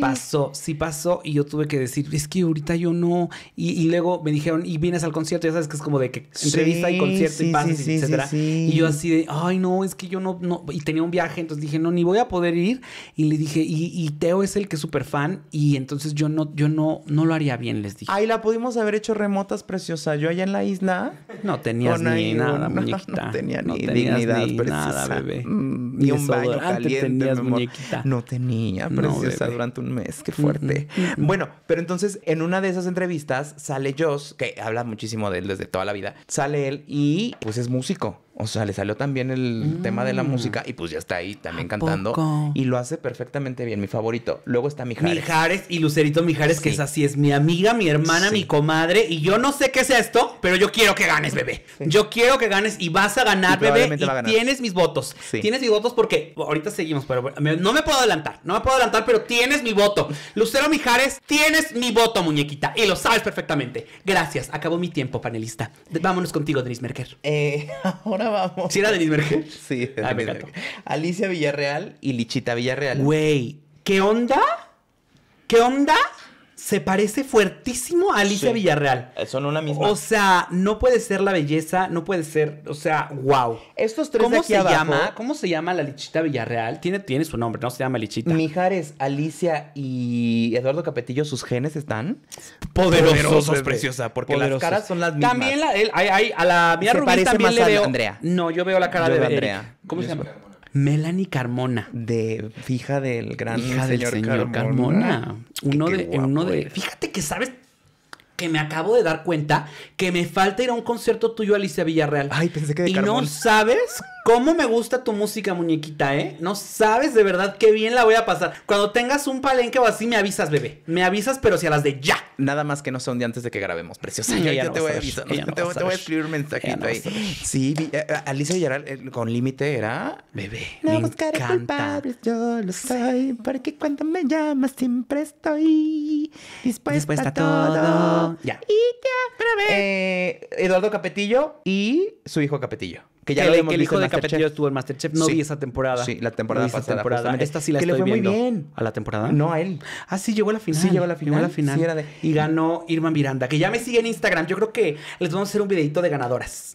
pasó, sí pasó. Y yo tuve que decir, es que ahorita yo no. Y, y luego me dijeron, y vienes al concierto. Ya sabes que es como de que entrevista sí, y concierto sí, y pasas, sí, sí, etcétera. Sí, sí. Y yo así de, ay, no, es que yo no, no. Y tenía un viaje, entonces dije, no, ni voy a poder ir. Y le dije, y, y Teo es el que es súper fan. Y entonces yo no, yo no, no lo haría bien, les dije. Ay, la pudimos haber hecho remota. Preciosa, yo allá en la isla no tenías ni ahí, nada, no, muñequita. No tenía ni no dignidad, ni nada, bebé. Mm, ni, ni un baño caliente, tenías, muñequita. No tenía, preciosa, no, durante un mes. Qué fuerte. Mm, mm, mm. Bueno, pero entonces en una de esas entrevistas sale Joss, que habla muchísimo de él desde toda la vida. Sale él y pues es músico. O sea, le salió también el mm. tema de la música y pues ya está ahí también cantando. Poco. Y lo hace perfectamente bien, mi favorito. Luego está Mijares. Mijares y Lucerito Mijares, sí. que es así, es mi amiga, mi hermana, sí. mi comadre. Y yo no sé qué es esto, pero yo quiero que ganes, bebé. Sí. Yo quiero que ganes y vas a ganar, y bebé. Y ganar. Tienes mis votos. Sí. Tienes mis votos porque ahorita seguimos, pero me, no me puedo adelantar. No me puedo adelantar, pero tienes mi voto. Lucero Mijares, tienes mi voto, muñequita. Y lo sabes perfectamente. Gracias. Acabó mi tiempo, panelista. Vámonos contigo, Denise Merker. Eh, ahora vamos. ¿Sí era Denise Merger? Sí. Ah, me encantó. Alicia Villarreal y Lichita Villarreal. Güey, ¿qué onda? ¿Qué onda? Se parece fuertísimo a Alicia sí. Villarreal. Son una misma. O sea, no puede ser la belleza, no puede ser, o sea, wow. Estos tres ¿Cómo de aquí se abajo? llama? ¿Cómo se llama la Lichita Villarreal? Tiene, tiene su nombre, no se llama Lichita. Mijares, Alicia y Eduardo Capetillo, sus genes están poderosos, poderosos preciosa, porque poderosos. las caras son las mismas. También la, él, hay, hay, a la mía Rubín parece también más le a veo. Andrea. No, yo veo la cara yo de Andrea. ¿Cómo yo se llama? Soy... Melanie Carmona. De hija del gran hija señor, del señor Carmona. Carmona. Uno qué, qué de, uno de. Eres. Fíjate que sabes que me acabo de dar cuenta que me falta ir a un concierto tuyo, Alicia Villarreal. Ay, pensé que de Y Carmona. No sabes cómo me gusta tu música, muñequita, ¿eh? No sabes de verdad qué bien la voy a pasar. Cuando tengas un palenque o así, me avisas, bebé. Me avisas, pero si a las de ya. Nada más que no sea un día antes de que grabemos, preciosa. Yo, yo no te voy a avisar. No, no te, te voy a escribir un mensajito no ahí. Sí, Alicia Villarreal con límite era... Bebé, no me buscaré encanta. culpables, yo lo soy. Porque cuando me llamas siempre estoy dispuesta, dispuesta a todo. todo. Ya. Y ya, eh, Eduardo Capetillo y su hijo Capetillo. Que ya el, lo hemos que el hijo de Capetillo estuvo en Masterchef. No sí. vi esa temporada. Sí, la temporada no pasada. Temporada. Esta sí la que estoy le fue viendo. Muy bien. ¿A la temporada? No, a él. Ah, sí, llegó a la final. Sí, llegó a la final. Llegó a la final. Sí, era de... Y ganó Irma Miranda. Que ya me sigue en Instagram. Yo creo que les vamos a hacer un videito de ganadoras.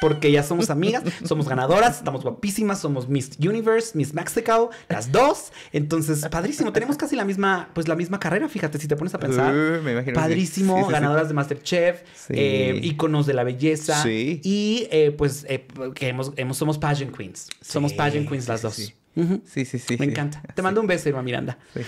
Porque ya somos amigas, somos ganadoras, estamos guapísimas, somos Miss Universe, Miss Mexico, las dos. Entonces, padrísimo. Tenemos casi la misma, pues la misma carrera, fíjate, si te pones a pensar. Uh, me imagino padrísimo, sí, sí, ganadoras sí. de Masterchef, sí. eh, íconos de la belleza. Sí. Y eh, pues eh, que hemos, hemos, somos pageant queens. Sí, somos pageant queens las dos. Sí, sí. Uh-huh. Sí, sí, sí. Me sí. encanta. Te mando sí. un beso, Irma Miranda. Sí.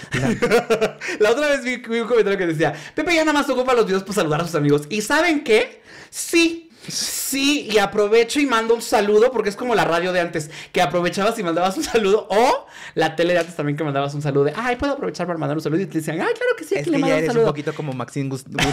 La otra vez vi, vi un comentario que decía, Pepe ya nada más ocupa los videos para saludar a sus amigos. ¿Y saben qué? Sí. Sí, y aprovecho y mando un saludo porque es como la radio de antes, que aprovechabas y mandabas un saludo, o la tele de antes también que mandabas un saludo de, ay, puedo aprovechar para mandar un saludo, y te decían, ay, claro que sí, aquí es le que mando ya un eres saludo. Un poquito como Maxine Woodside,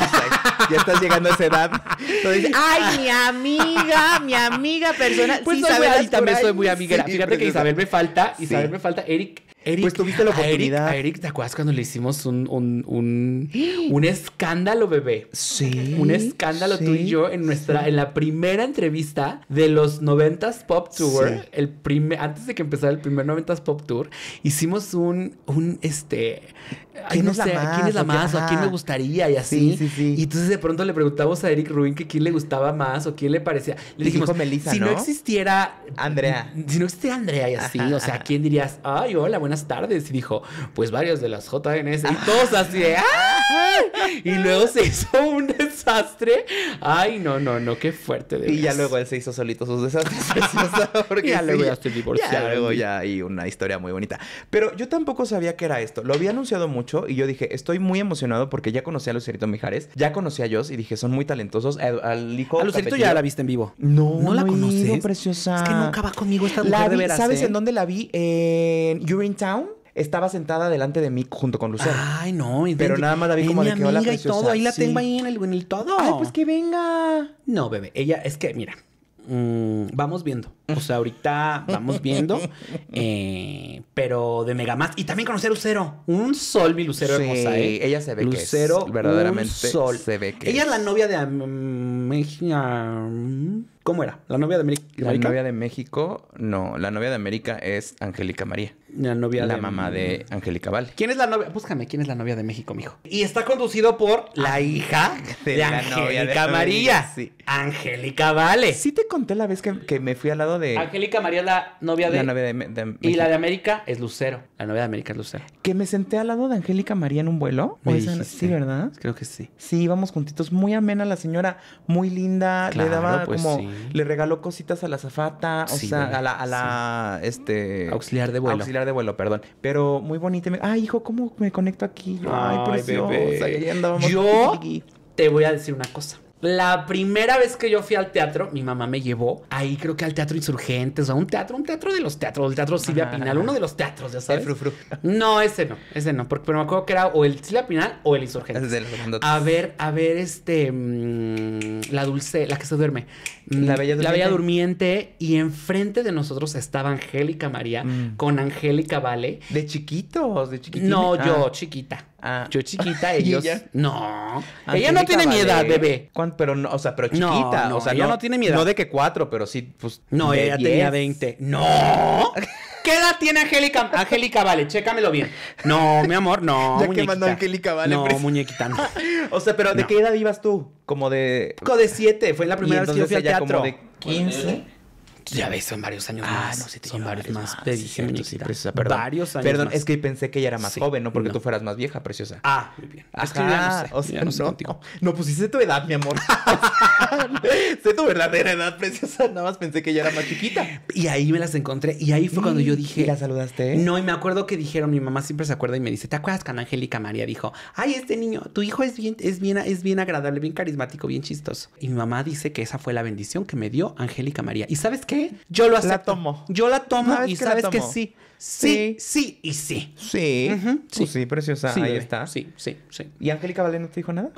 ya estás llegando a esa edad. Entonces, ay, mi amiga, mi amiga personal. Pues sí, soy Isabel, y también soy muy amiguera. Sí, fíjate que Isabel me falta, Isabel sí. me falta, Eric. Eric, pues tuviste la oportunidad. A Eric, a Eric, ¿te acuerdas cuando le hicimos un, un, un, un escándalo, bebé? Sí. Un escándalo sí, tú y yo en nuestra, sí. en la primera entrevista de los Noventas Pop Tour, sí. el primer, antes de que empezara el primer Noventas Pop Tour, hicimos un, un este. ¿Quién, no es sé, más, ¿Quién es la más? ¿O a quién le gustaría? Y así. Sí, sí, sí. Y entonces de pronto le preguntamos a Eric Rubín que quién le gustaba más o quién le parecía. Le dijimos, Melissa, si ¿no? no existiera... Andrea. Si no existiera Andrea y así, ajá, o sea, ¿quién dirías? Ay, hola, buenas tardes. Y dijo, pues varios de las J N S. Y todos así de... ¡Ah! Y luego se hizo un... desastre. Ay, no, no, no, qué fuerte. De y veras. Ya luego él se hizo solito sus desastres. Porque ya luego sí, ya estoy divorciado. Ya luego ya hay una historia muy bonita. Pero yo tampoco sabía que era esto. Lo había anunciado mucho y yo dije, estoy muy emocionado porque ya conocí a Lucerito Mijares, ya conocí a ellos y dije, son muy talentosos. Al, al hijo. A Lucerito Capetillo ya la viste en vivo. No, no la conocí. Preciosa. Es que nunca va conmigo esta mujer, la vi, de veras. ¿Sabes eh? en dónde la vi? En Urinetown. Estaba sentada delante de mí junto con Lucero. Ay, no. Pero nada más la vi como de que hola, preciosa. Y todo, ahí la sí. tengo ahí en el, en el todo. Ay, pues que venga. No, bebé, ella, es que, mira, mmm, vamos viendo. O sea, ahorita vamos viendo, eh, pero de mega más. Y también conocer Lucero. Un sol, mi Lucero sí, hermosa, ¿eh? Ella se ve Lucero, que es, verdaderamente un sol. Se ve que ella es la novia de um, ¿cómo era? ¿La novia de América? La novia de México. No, la novia de América es Angélica María. La novia la de... La mamá de Angélica Vale. ¿Quién es la novia? Búscame, ¿quién es la novia de México, mijo? Y está conducido por la hija de, de Angélica María. Sí. Angélica Vale. Sí te conté la vez que, que me fui al lado de... Angélica María es la novia de... La novia de, de y la de América es Lucero. La novia de América es Lucero. Que me senté al lado de Angélica María en un vuelo. Me dijiste. Sí, ¿verdad? Creo que sí. Sí, íbamos juntitos. Muy amena la señora. Muy linda. Claro, le daba pues como... Sí. Le regaló cositas a la azafata. O sí, sea, bueno, a la... A la sí. este, auxiliar de vuelo. Auxiliar de vuelo, perdón. Pero muy bonita. Me... Ay, hijo, ¿cómo me conecto aquí? Yo, ay, ay, preciosa. Bebé. Ya andábamos. Yo te voy a decir una cosa. La primera vez que yo fui al teatro, mi mamá me llevó ahí, creo que al Teatro Insurgentes, o a un teatro, un teatro de los teatros, el Teatro Silvia Pinal, uno de los teatros, ya sabes. El frufru. No, ese no, ese no, porque, pero me acuerdo que era o el Silvia Pinal o el Insurgentes. El a ver, a ver, este, mmm, la Dulce, la que se duerme. La Bella Durmiente. La Bella Durmiente. Y enfrente de nosotros estaba Angélica María mm. con Angélica Vale. De chiquitos, de chiquitos. No, ah. yo chiquita. Ah. Yo chiquita, ellos... ¿Y ella? No. Angélica ella no tiene Vale. mi edad, bebé. ¿Cuán? Pero no, o sea, pero chiquita. No, no, o sea, ella no, no tiene mi edad. No de que cuatro, pero sí, pues... No, ella diez. Tenía veinte. ¡No! ¿Qué edad tiene Angélica? Angélica Vale, chécamelo bien. No, mi amor, no, ya que mandó Angélica Vale. No, muñequita, no. O sea, pero ¿de no. qué edad ibas tú? Como de... Como de siete, fue la primera vez que yo fui al teatro. Como de quince... Ya ves, son varios años ah, más. Ah, no, sí, te son varios más. más. Te sí, dije, cierto, sí, preciosa, perdón. Varios años Perdón, más. Es que pensé que ella era más sí, joven, no porque no. tú fueras más vieja, preciosa. Ah, muy bien. Ajá, es que ya no sé, o sea, ya no, sé no, no, no, pues sí sé tu edad, mi amor. Sé tu verdadera edad, preciosa. Nada más pensé que ella era más chiquita. Y ahí me las encontré. Y ahí fue cuando yo dije... ¿Y la saludaste? No, y me acuerdo que dijeron, mi mamá siempre se acuerda y me dice, ¿te acuerdas cuando Angélica María dijo, ay, este niño, tu hijo es bien, es bien, es bien agradable, bien carismático, bien chistoso? Y mi mamá dice que esa fue la bendición que me dio Angélica María. ¿Y sabes qué? Yo lo acepto. La tomo. Yo la tomo ¿Sabes y que sabes que sí. Sí, sí, sí y sí. Sí. Uh-huh. Sí, pues sí, preciosa. Sí, ahí bebé. Está. Sí, sí, sí. ¿Y Angélica Vale no te dijo nada?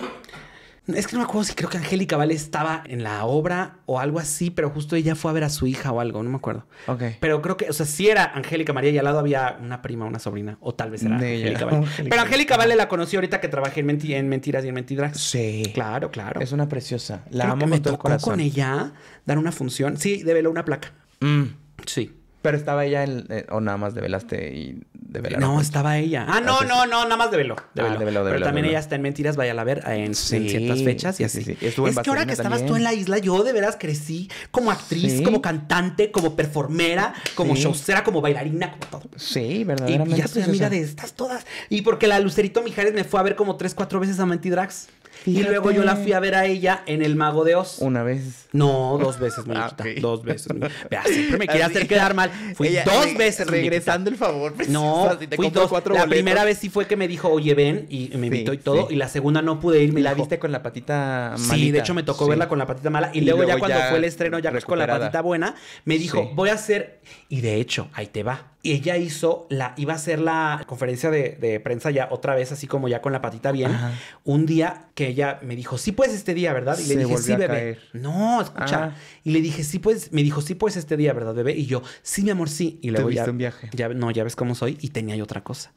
Es que no me acuerdo si creo que Angélica Vale estaba en la obra o algo así, pero justo ella fue a ver a su hija o algo, no me acuerdo. Ok. Pero creo que, o sea, sí era Angélica María y al lado había una prima, una sobrina, o tal vez era de Angélica Vale. Angélica. Pero Angélica Vale la conocí ahorita que trabajé en, menti en Mentiras y en Mentiras. Sí. Claro, claro. Es una preciosa. La creo amo con todo el corazón. Me tocó con ella dar una función. Sí, develó una placa. Mm. Sí. Pero estaba ella en, eh, o nada más develaste y develaron. No, estaba ella. Ah, no, no, no, nada más develó. develó. Ah, develó, develó pero también develó. Ella está en Mentiras, váyala a ver en, sí, en ciertas fechas y así. Sí, sí. Es que ahora que estabas también. Tú en la isla, yo de veras crecí como actriz, sí. como cantante, como performera, como sí. showcera, como bailarina, como todo. Sí, verdaderamente. Y ya soy amiga de estas todas. Y porque la Lucerito Mijares me fue a ver como tres, cuatro veces a Mentidrags. Fíjate. Y luego yo la fui a ver a ella en El Mago de Oz. Una vez. No, dos veces, mi hijita. Okay. Dos veces. Vea, siempre me quiere hacer quedar mal. Fui ella, dos ella, veces. Regresando el favor. Preciosa, no, si te fui dos. Cuatro la boletos. Primera vez sí fue que me dijo, oye, ven. Y me invitó sí, y todo. Sí. Y la segunda no pude ir. Me la dijo. Viste con la patita malita. Sí, de hecho me tocó sí. verla con la patita mala. Y, y luego, luego ya cuando ya fue el estreno, ya recuperada. Con la patita buena, me dijo, sí. voy a hacer... Y de hecho, ahí te va. Ella hizo la... Iba a hacer la conferencia de, de prensa ya otra vez, así como ya con la patita bien. Ajá. Un día que ella me dijo, sí puedes este día, ¿verdad? Y le dije, sí, bebé. No, escucha. Ah. Y le dije, sí puedes... Me dijo, sí puedes este día, ¿verdad, bebé? Y yo, sí, mi amor, sí. Y luego ya... ¿Tuviste un viaje? Ya, no, ya ves cómo soy. Y tenía yo otra cosa.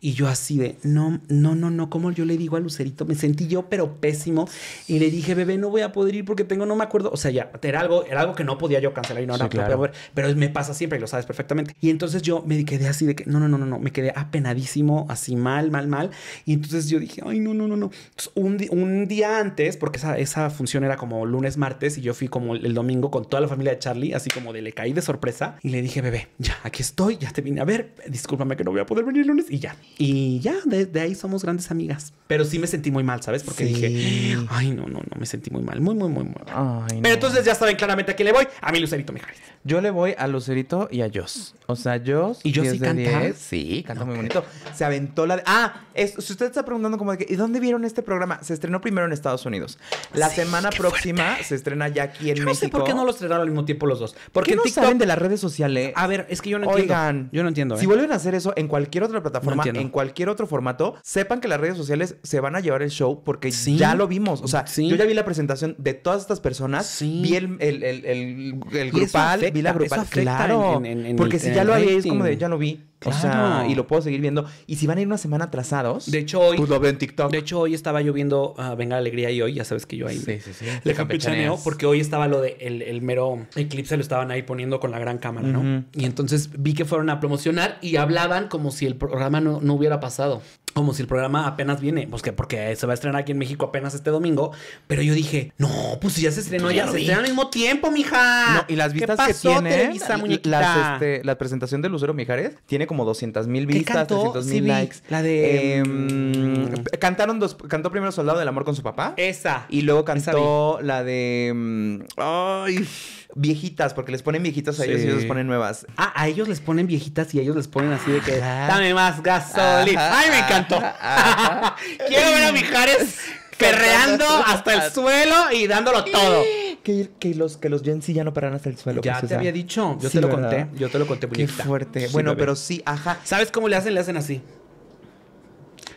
Y yo así de, no, no, no, no. Como yo le digo a Lucerito, me sentí yo, pero pésimo. Y le dije, bebé, no voy a poder ir porque tengo... No me acuerdo. O sea, ya era algo, era algo que no podía yo cancelar y no, sí, no, claro. Pero me pasa siempre y lo sabes perfectamente. Y entonces yo yo me quedé así de que, no, no, no, no, no, me quedé apenadísimo, así mal, mal, mal. Y entonces yo dije, ay, no, no, no, no. Entonces, un, un día antes, porque esa, esa función era como lunes, martes, y yo fui como el domingo con toda la familia de Charlie, así como de le caí de sorpresa. Y le dije, bebé, ya, aquí estoy, ya te vine a ver, discúlpame que no voy a poder venir el lunes. Y ya, y ya, de, de ahí somos grandes amigas. Pero sí me sentí muy mal, ¿sabes? Porque sí. dije, ay, no, no, no, me sentí muy mal, muy, muy, muy, muy mal. Ay, no. Pero entonces ya saben claramente a quién le voy, a mi Lucerito Mijares. Yo le voy a Lucerito y a Joss. O sea, Joss. ¿Y Joss sí canta? diez. Sí, canta okay. muy bonito. Se aventó la... Ah, es, si usted está preguntando como de que... ¿Y dónde vieron este programa? Se estrenó primero en Estados Unidos. La sí, semana próxima fuerte. se estrena ya aquí en yo no México. No sé por qué no los estrenaron al mismo tiempo los dos. Porque ¿Qué no TikTok... saben de las redes sociales? A ver, es que yo no entiendo. Oigan, yo no entiendo. ¿eh? Si vuelven a hacer eso en cualquier otra plataforma, no en cualquier otro formato, sepan que las redes sociales se van a llevar el show porque sí. ya lo vimos. O sea, sí. yo ya vi la presentación de todas estas personas. Sí. Vi el, el, el, el, el grupal. Afecta, vi la grupal. Claro. En, en, en porque el, si en ya el lo hay, es como de ya lo vi. Claro. O sea, y lo puedo seguir viendo. Y si van a ir una semana atrasados, de hecho hoy, pues lo veo en TikTok. De hecho hoy estaba yo viendo uh, Venga la Alegría y hoy, ya sabes que yo ahí sí, sí, sí. le campechaneo, porque hoy estaba lo de el, el mero eclipse, lo estaban ahí poniendo con la gran cámara, ¿no? Uh-huh. Y entonces vi que fueron a promocionar y hablaban como si el programa no, no hubiera pasado. Como si el programa apenas viene, pues que porque se va a estrenar aquí en México apenas este domingo. Pero yo dije, no, pues si ya se estrenó, ya, ya se estrenan al mismo tiempo, mija. No, y las vistas ¿Qué pasó, que tiene Televisa, muñequita? Las, este, la presentación de Lucero Mijares tiene como doscientas mil vistas, trescientas mil sí, likes. La de... Eh, mm. Cantaron dos... Cantó primero Soldado del Amor con su papá. Esa. Y luego cantó la de... Ay... Viejitas, porque les ponen viejitas a ellos sí. y ellos les ponen nuevas. Ah, a ellos les ponen viejitas y a ellos les ponen así de que... Ajá. Dame más gasolina. Ay, me encantó. Ajá, ajá. Quiero ver a Mijares perreando hasta el suelo y dándolo todo. Que, que los que los Gen Z ya no paran hasta el suelo. Ya pues, te o sea. había dicho. Yo sí, te lo ¿verdad? conté. Yo te lo conté, muñequita. Qué fuerte. Sí, bueno, pero sí, ajá. ¿Sabes cómo le hacen? Le hacen así.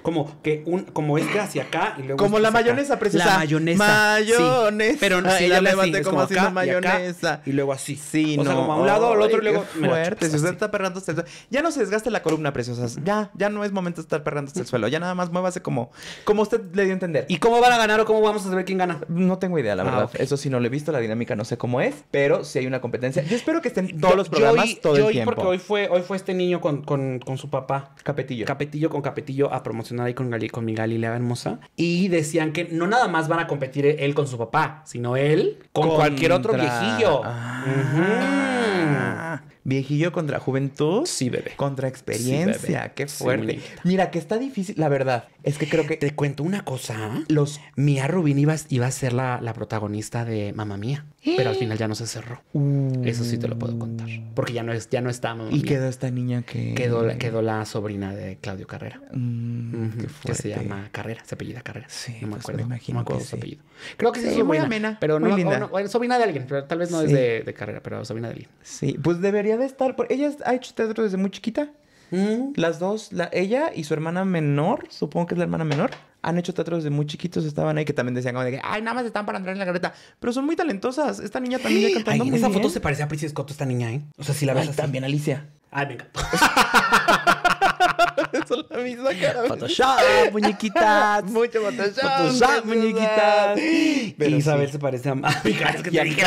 Como que un, como este hacia acá y luego como la mayonesa, precisa. La mayonesa. Mayonesa. Sí. Pero no, ah, si ella levante así, como así la mayonesa. Y, y luego así. Sí, o no. sea, como a un lado, al otro y luego. Fuerte. Si usted está perrando hasta el suelo. Ya no se desgaste la columna, preciosas. Ya, ya no es momento de estar perrando hasta el suelo. Ya nada más muévase como, como usted le dio a entender. ¿Y cómo van a ganar o cómo vamos a saber quién gana? No tengo idea, la ah, verdad. Okay. Eso sí no lo he visto, la dinámica no sé cómo es, pero sí hay una competencia. Yo espero que estén todos yo, los programas yo, todo yo, el tiempo. Porque hoy fue, hoy fue este niño con, con, con su papá. Capetillo. Capetillo con Capetillo a promocionar ahí con, Gali, con mi Galilea hermosa. Y decían que no nada más van a competir él con su papá, sino él con contra... cualquier otro viejillo. Ah. Uh-huh. Viejillo contra juventud. Sí, bebé. Contra experiencia. Sí, bebé. Qué fuerte. Sí, mira, que está difícil. La verdad es que creo que... Te cuento una cosa. Los... Mía Rubín iba, iba a ser la, la protagonista de Mamma Mía. ¿Eh? Pero al final ya no se cerró. Uh, Eso sí te lo puedo contar. Porque ya no, es, ya no está Mamma Mía. Y quedó esta niña que... Quedó, quedó la sobrina de Claudio Carrera. Mm, uh-huh, qué fuerte. Que se llama Carrera. Se apellida Carrera. Sí, no me pues acuerdo. Me imagino no me acuerdo que su sí. apellido. Creo que sí, sí es muy amena. Pero muy no, linda. No, bueno, sobrina de alguien. Pero tal vez no sí. es de, de Carrera, pero sobrina de alguien. Sí, pues debería de estar, por ella ha hecho teatro desde muy chiquita. Mm. Las dos, la, ella y su hermana menor, supongo que es la hermana menor, han hecho teatro desde muy chiquitos, estaban ahí, que también decían como de que, ay, nada más están para entrar en la carreta. Pero son muy talentosas. Esta niña también ya cantando ay, en muy esa bien. Foto se parece a Priscila Scott, esta niña, ¿eh? O sea, si la ves ay, así. También Alicia. Ay, me encantó. Son la misma cara. Photoshop, muñequitas. Mucho Photoshop. Photoshop, muñequitas. Pero Isabel sí. se parece a Mijares que te dije.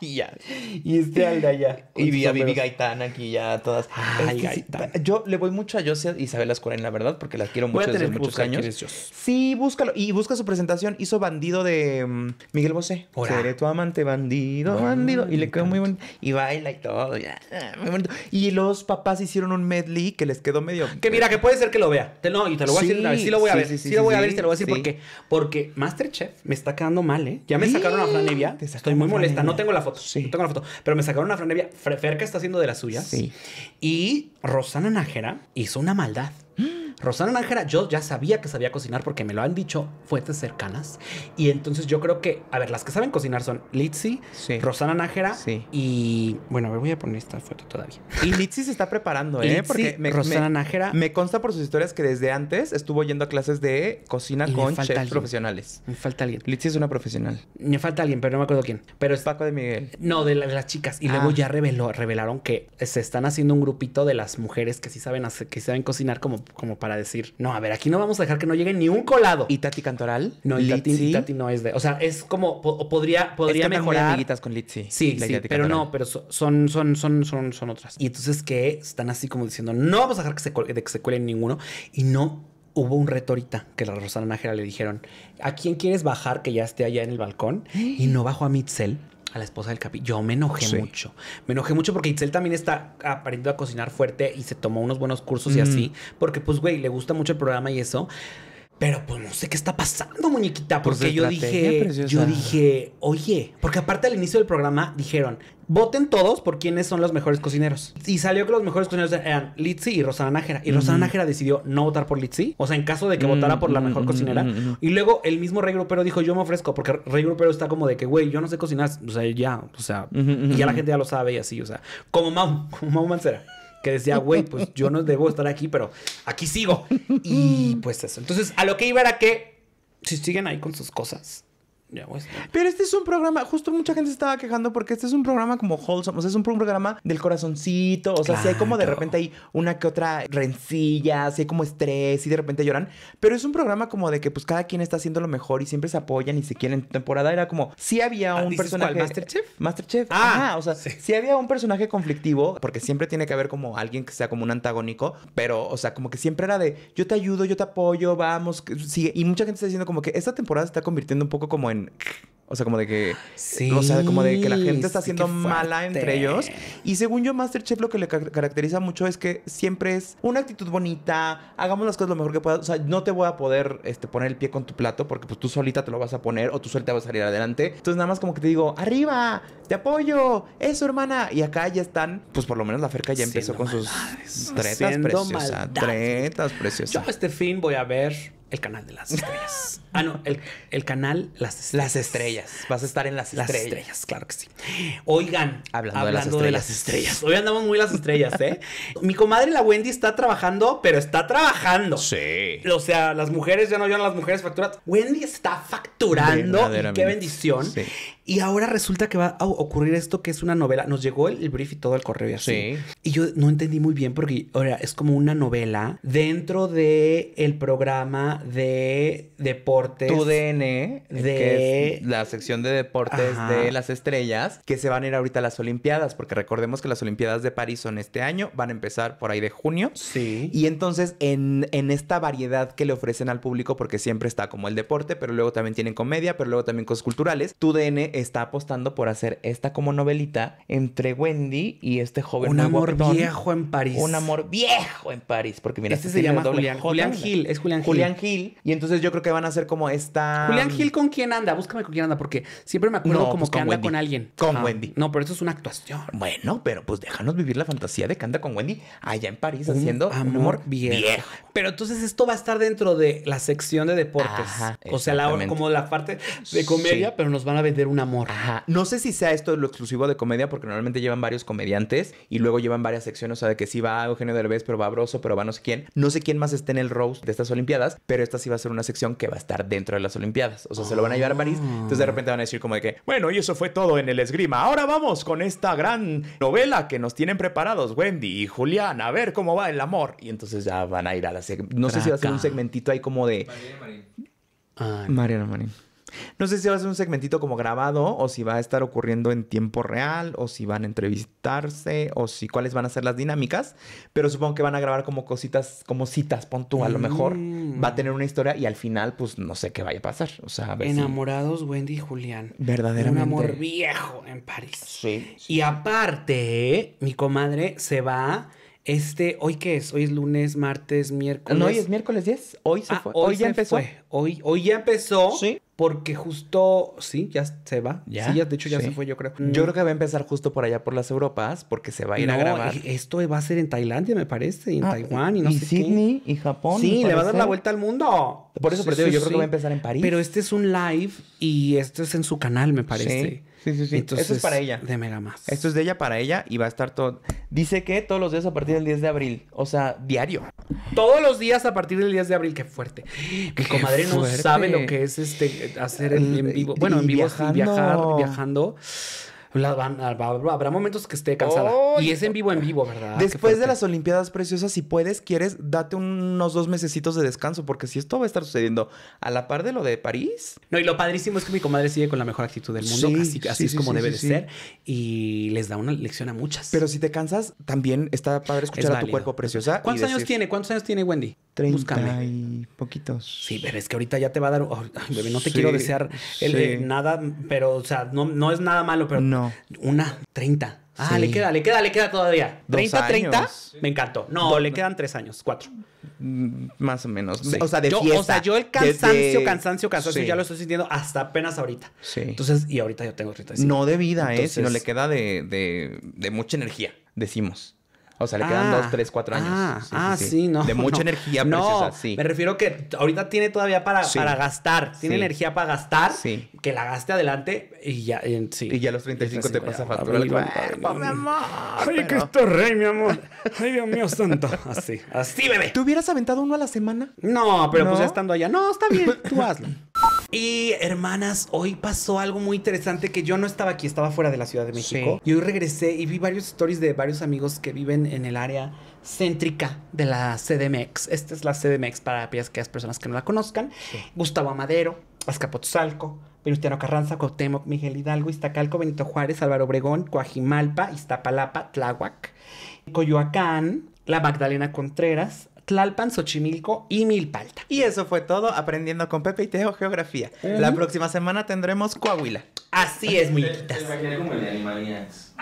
Y ya. Y este al de allá. Y vi a Vivi Gaitán aquí ya, todas. Ay, es que Gaitán. Sí, yo le voy mucho a José y Isabel Ascurain, la verdad, porque las quiero mucho desde muchos años. Sí, búscalo. Y busca su presentación. Hizo Bandido de um, Miguel Bosé. Hola. Seré tu amante, bandido, oh, bandido. Y le quedó muy bonito. Y baila y todo. Ya. Muy bonito. Y los papás hicieron un medley que les quedó medio... Que mira, que puede ser que lo vea. Te, no, y te lo voy sí, a decir. No, sí lo voy a sí, ver. Sí, sí, sí lo voy sí, a ver y te lo voy a decir. Sí. ¿Por qué? Porque Masterchef me está quedando mal, ¿eh? Ya me sí. sacaron a Fran Evia. Estoy muy molesta. No tengo la foto. Sí. No tengo la foto. Pero me sacaron una franevia. Ferca está haciendo de las suyas. Sí. Y Rosana Nájera hizo una maldad. Rosana Nájera, yo ya sabía que sabía cocinar porque me lo han dicho fuentes cercanas. Y entonces yo creo que, a ver, las que saben cocinar son Litzy, sí. Rosana Nájera sí. y... Bueno, a ver, voy a poner esta foto todavía. Y Litzy se está preparando, ¿eh? Litzy, porque me, Rosana me, Nájera... Me consta por sus historias que desde antes estuvo yendo a clases de cocina y con chefs profesionales. Me falta alguien. Litzy es una profesional. Me falta alguien, pero no me acuerdo quién. Pero es Paco de Miguel. No, de, la, de las chicas. Y ah. luego ya reveló, revelaron que se están haciendo un grupito de las mujeres que sí saben, hacer, que saben cocinar como, como para para decir, no, a ver, aquí no vamos a dejar que no llegue ni un colado. ¿Y Tati Cantoral? No, y Tati, y Tati no es de... O sea, es como... Po, podría podría es que mejorar... amiguitas con Litzy. Sí, sí, pero no, pero son, son, son, son, son otras. Y entonces que están así como diciendo, no vamos a dejar que se, de que se cuelen ninguno. Y no... Hubo un reto ahorita que la Rosana Nájera le dijeron, ¿a quién quieres bajar que ya esté allá en el balcón? Y no bajó a Mitzel, a la esposa del Capi. Yo me enojé sí. mucho. Me enojé mucho porque Itzel también está aprendiendo a cocinar fuerte y se tomó unos buenos cursos mm. y así. Porque, pues, güey, le gusta mucho el programa y eso. Pero, pues, no sé qué está pasando, muñequita. Porque pues yo dije, preciosa. yo dije, oye. Porque aparte al inicio del programa dijeron, voten todos por quiénes son los mejores cocineros. Y salió que los mejores cocineros eran Litzy y Rosana Nájera. Y mm. Rosana Nájera decidió no votar por Litzy. O sea, en caso de que mm, votara por la mejor mm, cocinera. Mm, mm, y luego el mismo Rey Grupero dijo, yo me ofrezco. Porque Rey Grupero está como de que, güey, yo no sé cocinar. O sea, ya, o sea, mm, mm, y ya mm. la gente ya lo sabe y así. O sea, como Mau, como Mau Mancera. Que decía, güey, pues yo no debo estar aquí, pero aquí sigo. Y pues eso. Entonces, a lo que iba era que si siguen ahí con sus cosas... Ya, pues, ya. Pero este es un programa, justo mucha gente se estaba quejando porque este es un programa como wholesome, o sea, es un programa del corazoncito, o sea, claro. Si hay como de repente hay una que otra rencilla, si hay como estrés y de repente lloran, pero es un programa como de que pues cada quien está haciendo lo mejor y siempre se apoyan y se quieren. En temporada era como, si sí había un personaje... ¿Cuál? ¿Masterchef? Masterchef, ah, ajá, o sea, sí. sí había un personaje conflictivo, porque siempre tiene que haber como alguien que sea como un antagónico, pero, o sea, como que siempre era de, yo te ayudo, yo te apoyo, vamos, sigue, y mucha gente está diciendo como que esta temporada se está convirtiendo un poco como en... O sea, como de que... Sí, o sea, como de que la gente está siendo sí, mala entre ellos. Y según yo, Masterchef lo que le ca- caracteriza mucho es que siempre es una actitud bonita. Hagamos las cosas lo mejor que puedas. O sea, no te voy a poder este, poner el pie con tu plato porque pues tú solita te lo vas a poner o tú solita vas a salir adelante. Entonces, nada más como que te digo, arriba, te apoyo, eso, hermana. Y acá ya están... Pues por lo menos la Ferca ya empezó con maldades. sus tretas preciosas. Tretas preciosas. Yo este fin voy a ver... El canal de las estrellas. Ah, no, el, el canal las estrellas. Las estrellas. Vas a estar en las estrellas. Las estrellas, claro que sí. Oigan, hablando, hablando de, las de las estrellas. Hoy andamos muy las estrellas, ¿eh? Mi comadre la Wendy está trabajando, pero está trabajando. Sí. O sea, las mujeres, ya no lloran las mujeres facturan. Wendy está facturando. Y qué bendición. Sí. Y ahora resulta que va a ocurrir esto que es una novela. Nos llegó el, el brief y todo el correo y así. Sí. Y yo no entendí muy bien porque ahora es como una novela dentro de el programa de deportes. Tu D N, de... que es la sección de deportes. Ajá. De las estrellas, que se van a ir ahorita a las Olimpiadas, porque recordemos que las Olimpiadas de París son este año, van a empezar por ahí de junio. Sí. Y entonces en, en esta variedad que le ofrecen al público, porque siempre está como el deporte, pero luego también tienen comedia, pero luego también cosas culturales, Tu D N está apostando por hacer esta como novelita entre Wendy y este joven. Un amor guapetón, viejo en París. Un amor viejo en París, porque mira, este se llama Julián, Julián Gil, es Julián Gil. Julián Gil. Y entonces yo creo que van a hacer como esta... Julián Gil, ¿con quién anda? Búscame con quién anda, porque siempre me acuerdo no, como pues que anda Wendy. Con alguien. Con ah, Wendy. No, pero eso es una actuación. Bueno, pero pues déjanos vivir la fantasía de que anda con Wendy allá en París un haciendo amor, un amor viejo. viejo. Pero entonces esto va a estar dentro de la sección de deportes. Ajá, o sea, la, como la parte de comedia, sí. Pero nos van a vender un amor. Ajá. No sé si sea esto lo exclusivo de comedia, porque normalmente llevan varios comediantes y luego llevan varias secciones, o sea, de que sí va Eugenio Derbez, pero va Broso, pero va no sé quién. No sé quién más esté en el roast de estas Olimpiadas, pero esta sí va a ser una sección que va a estar dentro de las Olimpiadas. O sea, oh. se lo van a llevar a París. Entonces, de repente van a decir como de que, bueno, y eso fue todo en el esgrima. Ahora vamos con esta gran novela que nos tienen preparados Wendy y Julián. A ver cómo va el amor. Y entonces ya van a ir a la... No Traca. sé si va a ser un segmentito ahí como de... Mariana Marín. Ah, no. Mariana Marín. No sé si va a ser un segmentito como grabado o si va a estar ocurriendo en tiempo real o si van a entrevistarse o si cuáles van a ser las dinámicas, pero supongo que van a grabar como cositas, como citas, pon tú, a lo mejor mm. va a tener una historia y al final pues no sé qué vaya a pasar, o sea, a ver enamorados si... Wendy y Julián, verdaderamente un amor viejo en París. Sí, sí. Y aparte mi comadre se va... Este, ¿hoy qué es? Hoy es lunes, martes, miércoles. No, hoy es miércoles diez. Hoy se ah, fue. Hoy, hoy ya empezó. Fue. Hoy, hoy ya empezó. Sí. Porque justo, sí, ya se va. ¿Ya? Sí, ya, de hecho ya sí. se fue, yo creo. Yo creo que va a empezar justo por allá por las Europas, porque se va a ir no, a grabar. Esto va a ser en Tailandia, me parece, y en ah, Taiwán y no y sé Sydney qué. Y Japón. Sí, le va a dar la vuelta al mundo. Por eso, sí, pero sí, yo sí. creo que va a empezar en París. Pero este es un live y esto es en su canal, me parece. Sí. Sí, sí, sí. Entonces, esto es para ella. De Mega Más. Esto es de ella para ella y va a estar todo. Dice que todos los días a partir del diez de abril. O sea, diario. Todos los días a partir del diez de abril. Qué fuerte. Mi Qué comadre no fuerte. sabe lo que es este hacer en, en vivo. Bueno, en vivo viajando. Sí, viajar, viajando. La van, habrá momentos que esté cansada. Oh, y es en vivo, en vivo, ¿verdad? Después de las Olimpiadas Preciosas, si puedes, quieres, date unos dos mesecitos de descanso, porque si esto va a estar sucediendo a la par de lo de París. No, y lo padrísimo es que mi comadre sigue con la mejor actitud del mundo. Sí, así sí, así sí, es como sí, debe sí, de sí. ser. Y les da una lección a muchas. Pero si te cansas, también está padre escuchar es a válido. Tu cuerpo, Preciosa. ¿Cuántos años decir... tiene? ¿Cuántos años tiene Wendy? Treinta y poquitos. Sí, pero es que ahorita ya te va a dar... Oh, bebé, no te sí, quiero desear el, sí. eh, nada, pero, o sea, no, no es nada malo, pero... No. Una, treinta. Ah, sí. le queda, le queda, le queda todavía. ¿treinta, treinta? Me encantó. No, Do le quedan tres años, cuatro. Más o menos. Sí. O sea, de yo, fiesta. O sea, yo el cansancio, Desde... cansancio, cansancio, sí. ya lo estoy sintiendo hasta apenas ahorita. Sí. Entonces, y ahorita yo tengo treinta y cinco. No de vida, Entonces... eh, sino le queda de, de, de mucha energía, decimos. O sea, le quedan ah, dos, tres, cuatro años. Ah, sí, ah, sí, sí, no. De mucha no, energía Preciosa, no, sí. Me refiero que ahorita tiene todavía para, sí. para gastar. Tiene sí. energía para gastar. Sí. Que la gaste adelante y ya. Y, sí. y ya a los treinta y cinco te pasa factura. Ay, mi amor. Ay, Cristo Rey, mi amor. Ay, Dios mío santo. Así, así, bebé. ¿Te hubieras aventado uno a la semana? No, pero ¿No? pues ya estando allá. No, está bien, tú hazlo. Y, hermanas, hoy pasó algo muy interesante que yo no estaba aquí, estaba fuera de la Ciudad de México. Sí. Y hoy regresé y vi varios stories de varios amigos que viven en el área céntrica de la C D M X. Esta es la C D M X para aquellas personas que no la conozcan. Sí. Gustavo Amadero, Azcapotzalco, Venustiano Carranza, Cuauhtémoc, Miguel Hidalgo, Iztacalco, Benito Juárez, Álvaro Obregón, Coajimalpa, Iztapalapa, Tláhuac, Coyoacán, La Magdalena Contreras, Tlalpan, Xochimilco y Milpalta. Y eso fue todo aprendiendo con Pepe y Teo Geografía. Uh -huh. La próxima semana tendremos Coahuila. Así es, muñequitas. Te imaginé como el de Animaniacs.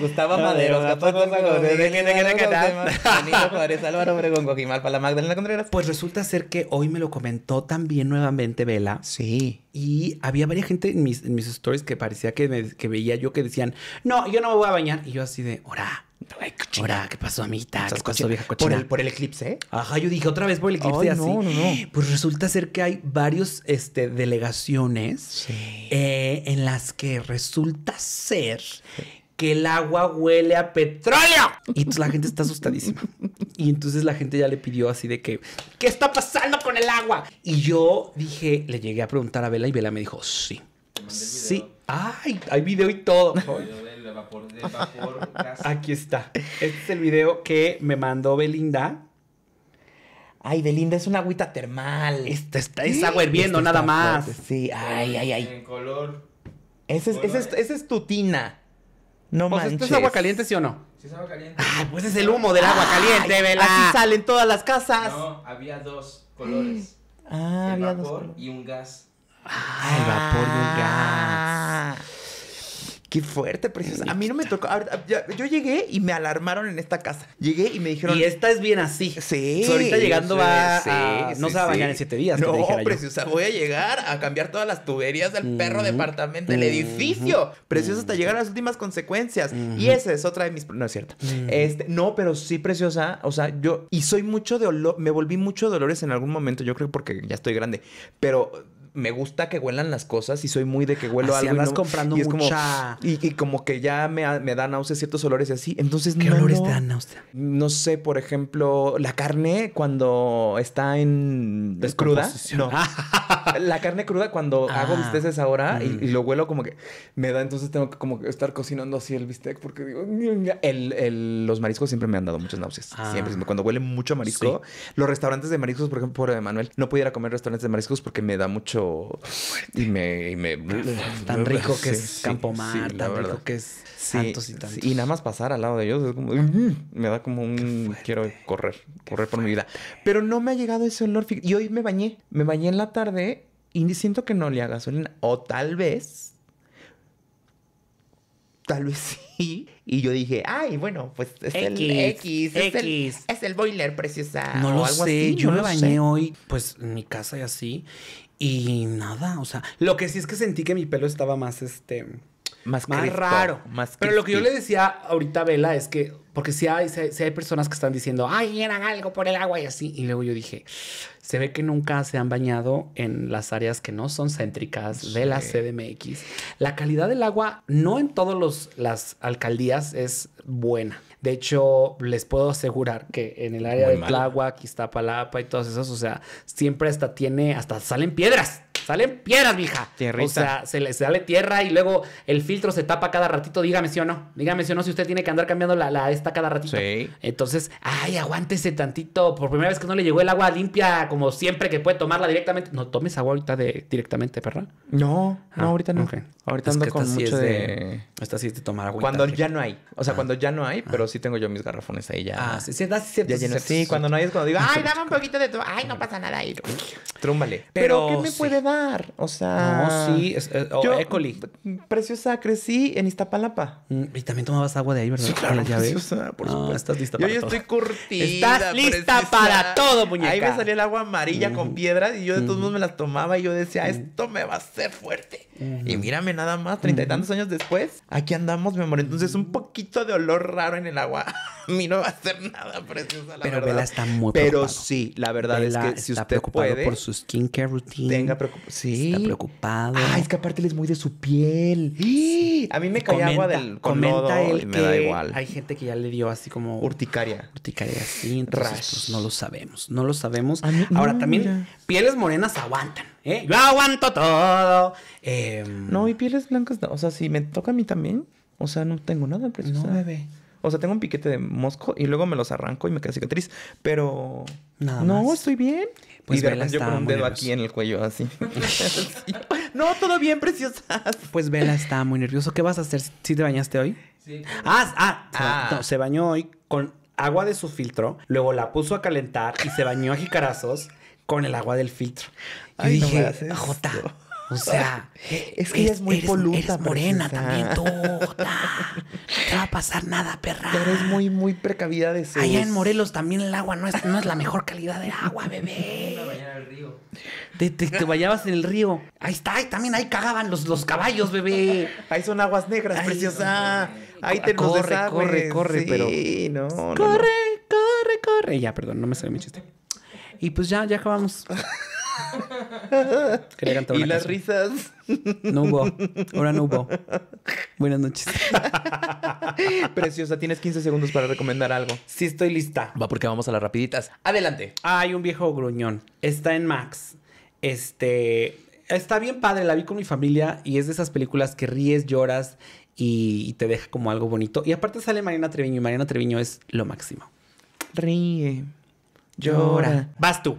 Gustavo Madero, Álvaro Obregón, Coajimalpa, La Magdalena Contreras. Pues resulta ser que hoy me lo comentó también nuevamente Vela. Sí. Y había varias gente en mis, en mis stories que parecía que, me, que veía yo que decían, no, yo no me voy a bañar. Y yo así de, ¡hora! Ahora, ¿qué pasó, amita? ¿Qué pasó, vieja cochina? Por el, por el eclipse, ¿eh? Ajá, yo dije otra vez por el eclipse. Ay, así. No, no, no. Pues resulta ser que hay varios este, delegaciones sí. eh, en las que resulta ser sí. que el agua huele a petróleo. Y entonces la gente está asustadísima. Y entonces la gente ya le pidió así de que, ¿qué está pasando con el agua? Y yo dije, le llegué a preguntar a Vela y Vela me dijo, sí. Sí. Ay, hay video y todo. De vapor, de vapor, aquí está. Este es el video que me mandó Belinda. Ay, Belinda, es una agüita termal. Esta está, es agua hirviendo, este nada más. Fuerte, sí, ay, ay, ay. En color. Ese es, color. Ese es, ese es tu tina. No pues manches. ¿Esto es agua caliente, sí o no? Sí, es agua caliente. Ah, pues es el humo del agua caliente, Bela. Así salen todas las casas. No, había dos colores. Ah, el había vapor dos y un gas. Ah, el vapor y un gas. Ah. Qué fuerte, Preciosa. A mí no me tocó. Yo llegué y me alarmaron en esta casa. Llegué y me dijeron... Y esta es bien así. Sí. So, ahorita llegando sí, va sí, a... Sí, no sí, se va a bañar sí. en siete días. No, Preciosa, yo. voy a llegar a cambiar todas las tuberías del mm, perro departamento, del mm, edificio. Mm, Preciosa, hasta llegar a las últimas consecuencias. Mm, y esa es otra de mis... No, es cierto. Mm. Este, no, pero sí, Preciosa. O sea, yo... Y soy mucho de olor... Me volví mucho de olores en algún momento. Yo creo porque ya estoy grande. Pero... me gusta que huelan las cosas y soy muy de que huelo así algo. Andas y no, comprando y es mucha... como, y, y como que ya me, me dan náuseas ciertos olores y así. Entonces, ¿qué no, olores te dan náuseas? No sé, por ejemplo, la carne cuando está en... ¿Cruda? No. La carne cruda cuando ah, hago bisteces ahora mm. y, y lo huelo como que me da. Entonces tengo que como estar cocinando así el bistec porque digo... El, el, los mariscos siempre me han dado muchas náuseas. Ah. Siempre. Cuando huele mucho marisco. Sí. Los restaurantes de mariscos, por ejemplo, por Manuel, no pudiera comer restaurantes de mariscos porque me da mucho... Y me, y me... Tan rico que sí, es Campomar, sí, tan verdad. rico que es Santos sí, y tantos. Y nada más pasar al lado de ellos es como... Me da como un... Quiero correr, correr por mi vida. Pero no me ha llegado ese olor. Y hoy me bañé. Me bañé en la tarde y siento que no le haga gasolina. O tal vez... Tal vez sí. Y yo dije, ay, bueno, pues es X, el X, es, X. El, es el boiler, Preciosa. No lo o algo sé, así. yo no me bañé sé. hoy, pues en mi casa y así. Y nada, o sea, lo que sí es que sentí que mi pelo estaba más, este, más, más crispo, raro. Más Pero lo que yo le decía ahorita a Vela es que, porque sí hay, sí hay personas que están diciendo, ay, eran algo por el agua y así. Y luego yo dije, se ve que nunca se han bañado en las áreas que no son céntricas sí. de la C D M X. La calidad del agua no en todas las alcaldías es buena. De hecho, les puedo asegurar que en el área Muy de Tláhuac, Iztapalapa y todas esas, o sea, siempre hasta tiene, hasta salen piedras. Salen piedras, mija. Tierrita. O sea, se le sale tierra y luego el filtro se tapa cada ratito. Dígame sí o no. Dígame sí o no si usted tiene que andar cambiando la, la esta cada ratito. Sí. Entonces, ay, aguántese tantito. Por primera vez que no le llegó el agua limpia, como siempre, que puede tomarla directamente. No tomes agua ahorita de, directamente, ¿verdad? No, ah, no, ahorita no. Okay. Ahorita es ando con sí mucho es de... de... Esta sí es de tomar agua. Cuando ya no hay. O sea, ah. cuando ya no hay, pero sí tengo yo mis garrafones ahí ya. Ah, sí, sí, sí, sí, ya lleno. Sí, cuando no hay es cuando digo, ay, dame un poquito de tu... Ay, no pasa nada ahí. Trúmbale. Pero, ¿qué me sí. puede dar? O sea... No, sí. Es, es, oh, yo, écoli. Preciosa, crecí en Iztapalapa. Y también tomabas agua de ahí, ¿verdad? Sí, claro, ya preciosa, por supuesto. No, estás lista para yo todo. Yo estoy curtida. Estás lista precisa. Para todo, muñeca. Ahí me salía el agua amarilla mm. con piedras y yo de todos modos mm. me las tomaba y yo decía, esto me va a hacer fuerte. Mm. Y mírame nada más, treinta y tantos años después, aquí andamos, mi amor. Entonces, un poquito de olor raro en el agua. A mí no va a hacer nada, preciosa, la Pero verdad. Vela está muy Pero preocupado. sí, la verdad Vela es que si usted preocupado puede... por su skincare routine. Tenga preocup... sí. Está preocupado. Ah, es que aparte él es muy de su piel. Sí. A mí me cae agua del... Comenta él me da igual. Hay gente que ya le dio así como... Urticaria. Urticaria, sí. Entonces, Rash. Pues, no lo sabemos. No lo sabemos. Mí, Ahora, no, también mira. pieles morenas aguantan. ¿eh? Yo aguanto todo. Eh, no, y pieles blancas no. O sea, si me toca a mí también... O sea, no tengo nada, preciosa. No, bebé. O sea, tengo un piquete de mosco y luego me los arranco y me queda cicatriz. Pero... Nada más. No, estoy bien. Pues y de repente yo con un dedo aquí en el cuello, así. No, todo bien, preciosa. Pues Vela está muy nervioso. ¿Qué vas a hacer? ¿Sí te bañaste hoy? Sí. Ah, ah, ah. No, se bañó hoy con agua de su filtro. Luego la puso a calentar y se bañó a jicarazos con el agua del filtro. Y Ay, dije, no Jota... O sea, es que ella es muy eres, poluta. Eres morena precisa. también, tú. No te va a pasar nada, perra. Pero es muy, muy precavida de ser. Allá en Morelos también el agua no es, no es la mejor calidad de agua, bebé. Me bañaba en el río. Te, te, te bañabas en el río. Ahí está, ahí también ahí cagaban los, los caballos, bebé. Ahí son aguas negras, Ay, preciosa. Ahí te nos desagües. Corre, corre, sí, pero... No, no, corre, no. corre, corre. Ya, perdón, no me salió mi chiste. Y pues ya, ya acabamos. Quería cantar una y las canción. risas no hubo, ahora no hubo. Buenas noches. Preciosa, tienes quince segundos para recomendar algo. Sí, estoy lista. Va, porque vamos a las rapiditas. Adelante. Hay un viejo gruñón, está en Max. Este, está bien padre, la vi con mi familia y es de esas películas que ríes, lloras y, y te deja como algo bonito. Y aparte sale Mariana Treviño y Mariana Treviño es lo máximo. Ríe, llora, llora. Vas tú.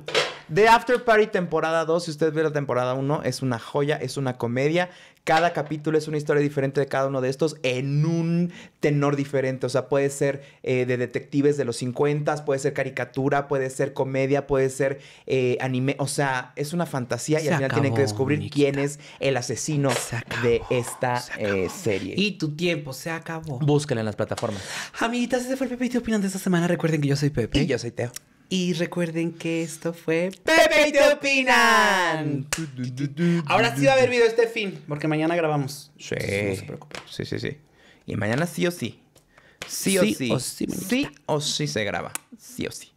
The After Party temporada dos, si usted ve la temporada uno, es una joya, es una comedia. Cada capítulo es una historia diferente de cada uno de estos en un tenor diferente. O sea, puede ser eh, de detectives de los cincuenta, puede ser caricatura, puede ser comedia, puede ser eh, anime. O sea, es una fantasía y al final tienen que descubrir quién es el asesino de esta eh, serie. Y tu tiempo se acabó. Búscala en las plataformas. Amiguitas, ese fue el Pepe y Teo Opinan de esta semana. Recuerden que yo soy Pepe. Y yo soy Teo. Y recuerden que esto fue... ¡Pepe y Teo Opinan! Ahora sí va a haber video este fin, porque mañana grabamos. Sí. Entonces, no se preocupen. Sí, sí, sí. Y mañana sí o sí. Sí, sí o sí. O sí, sí o sí se graba. Sí o sí.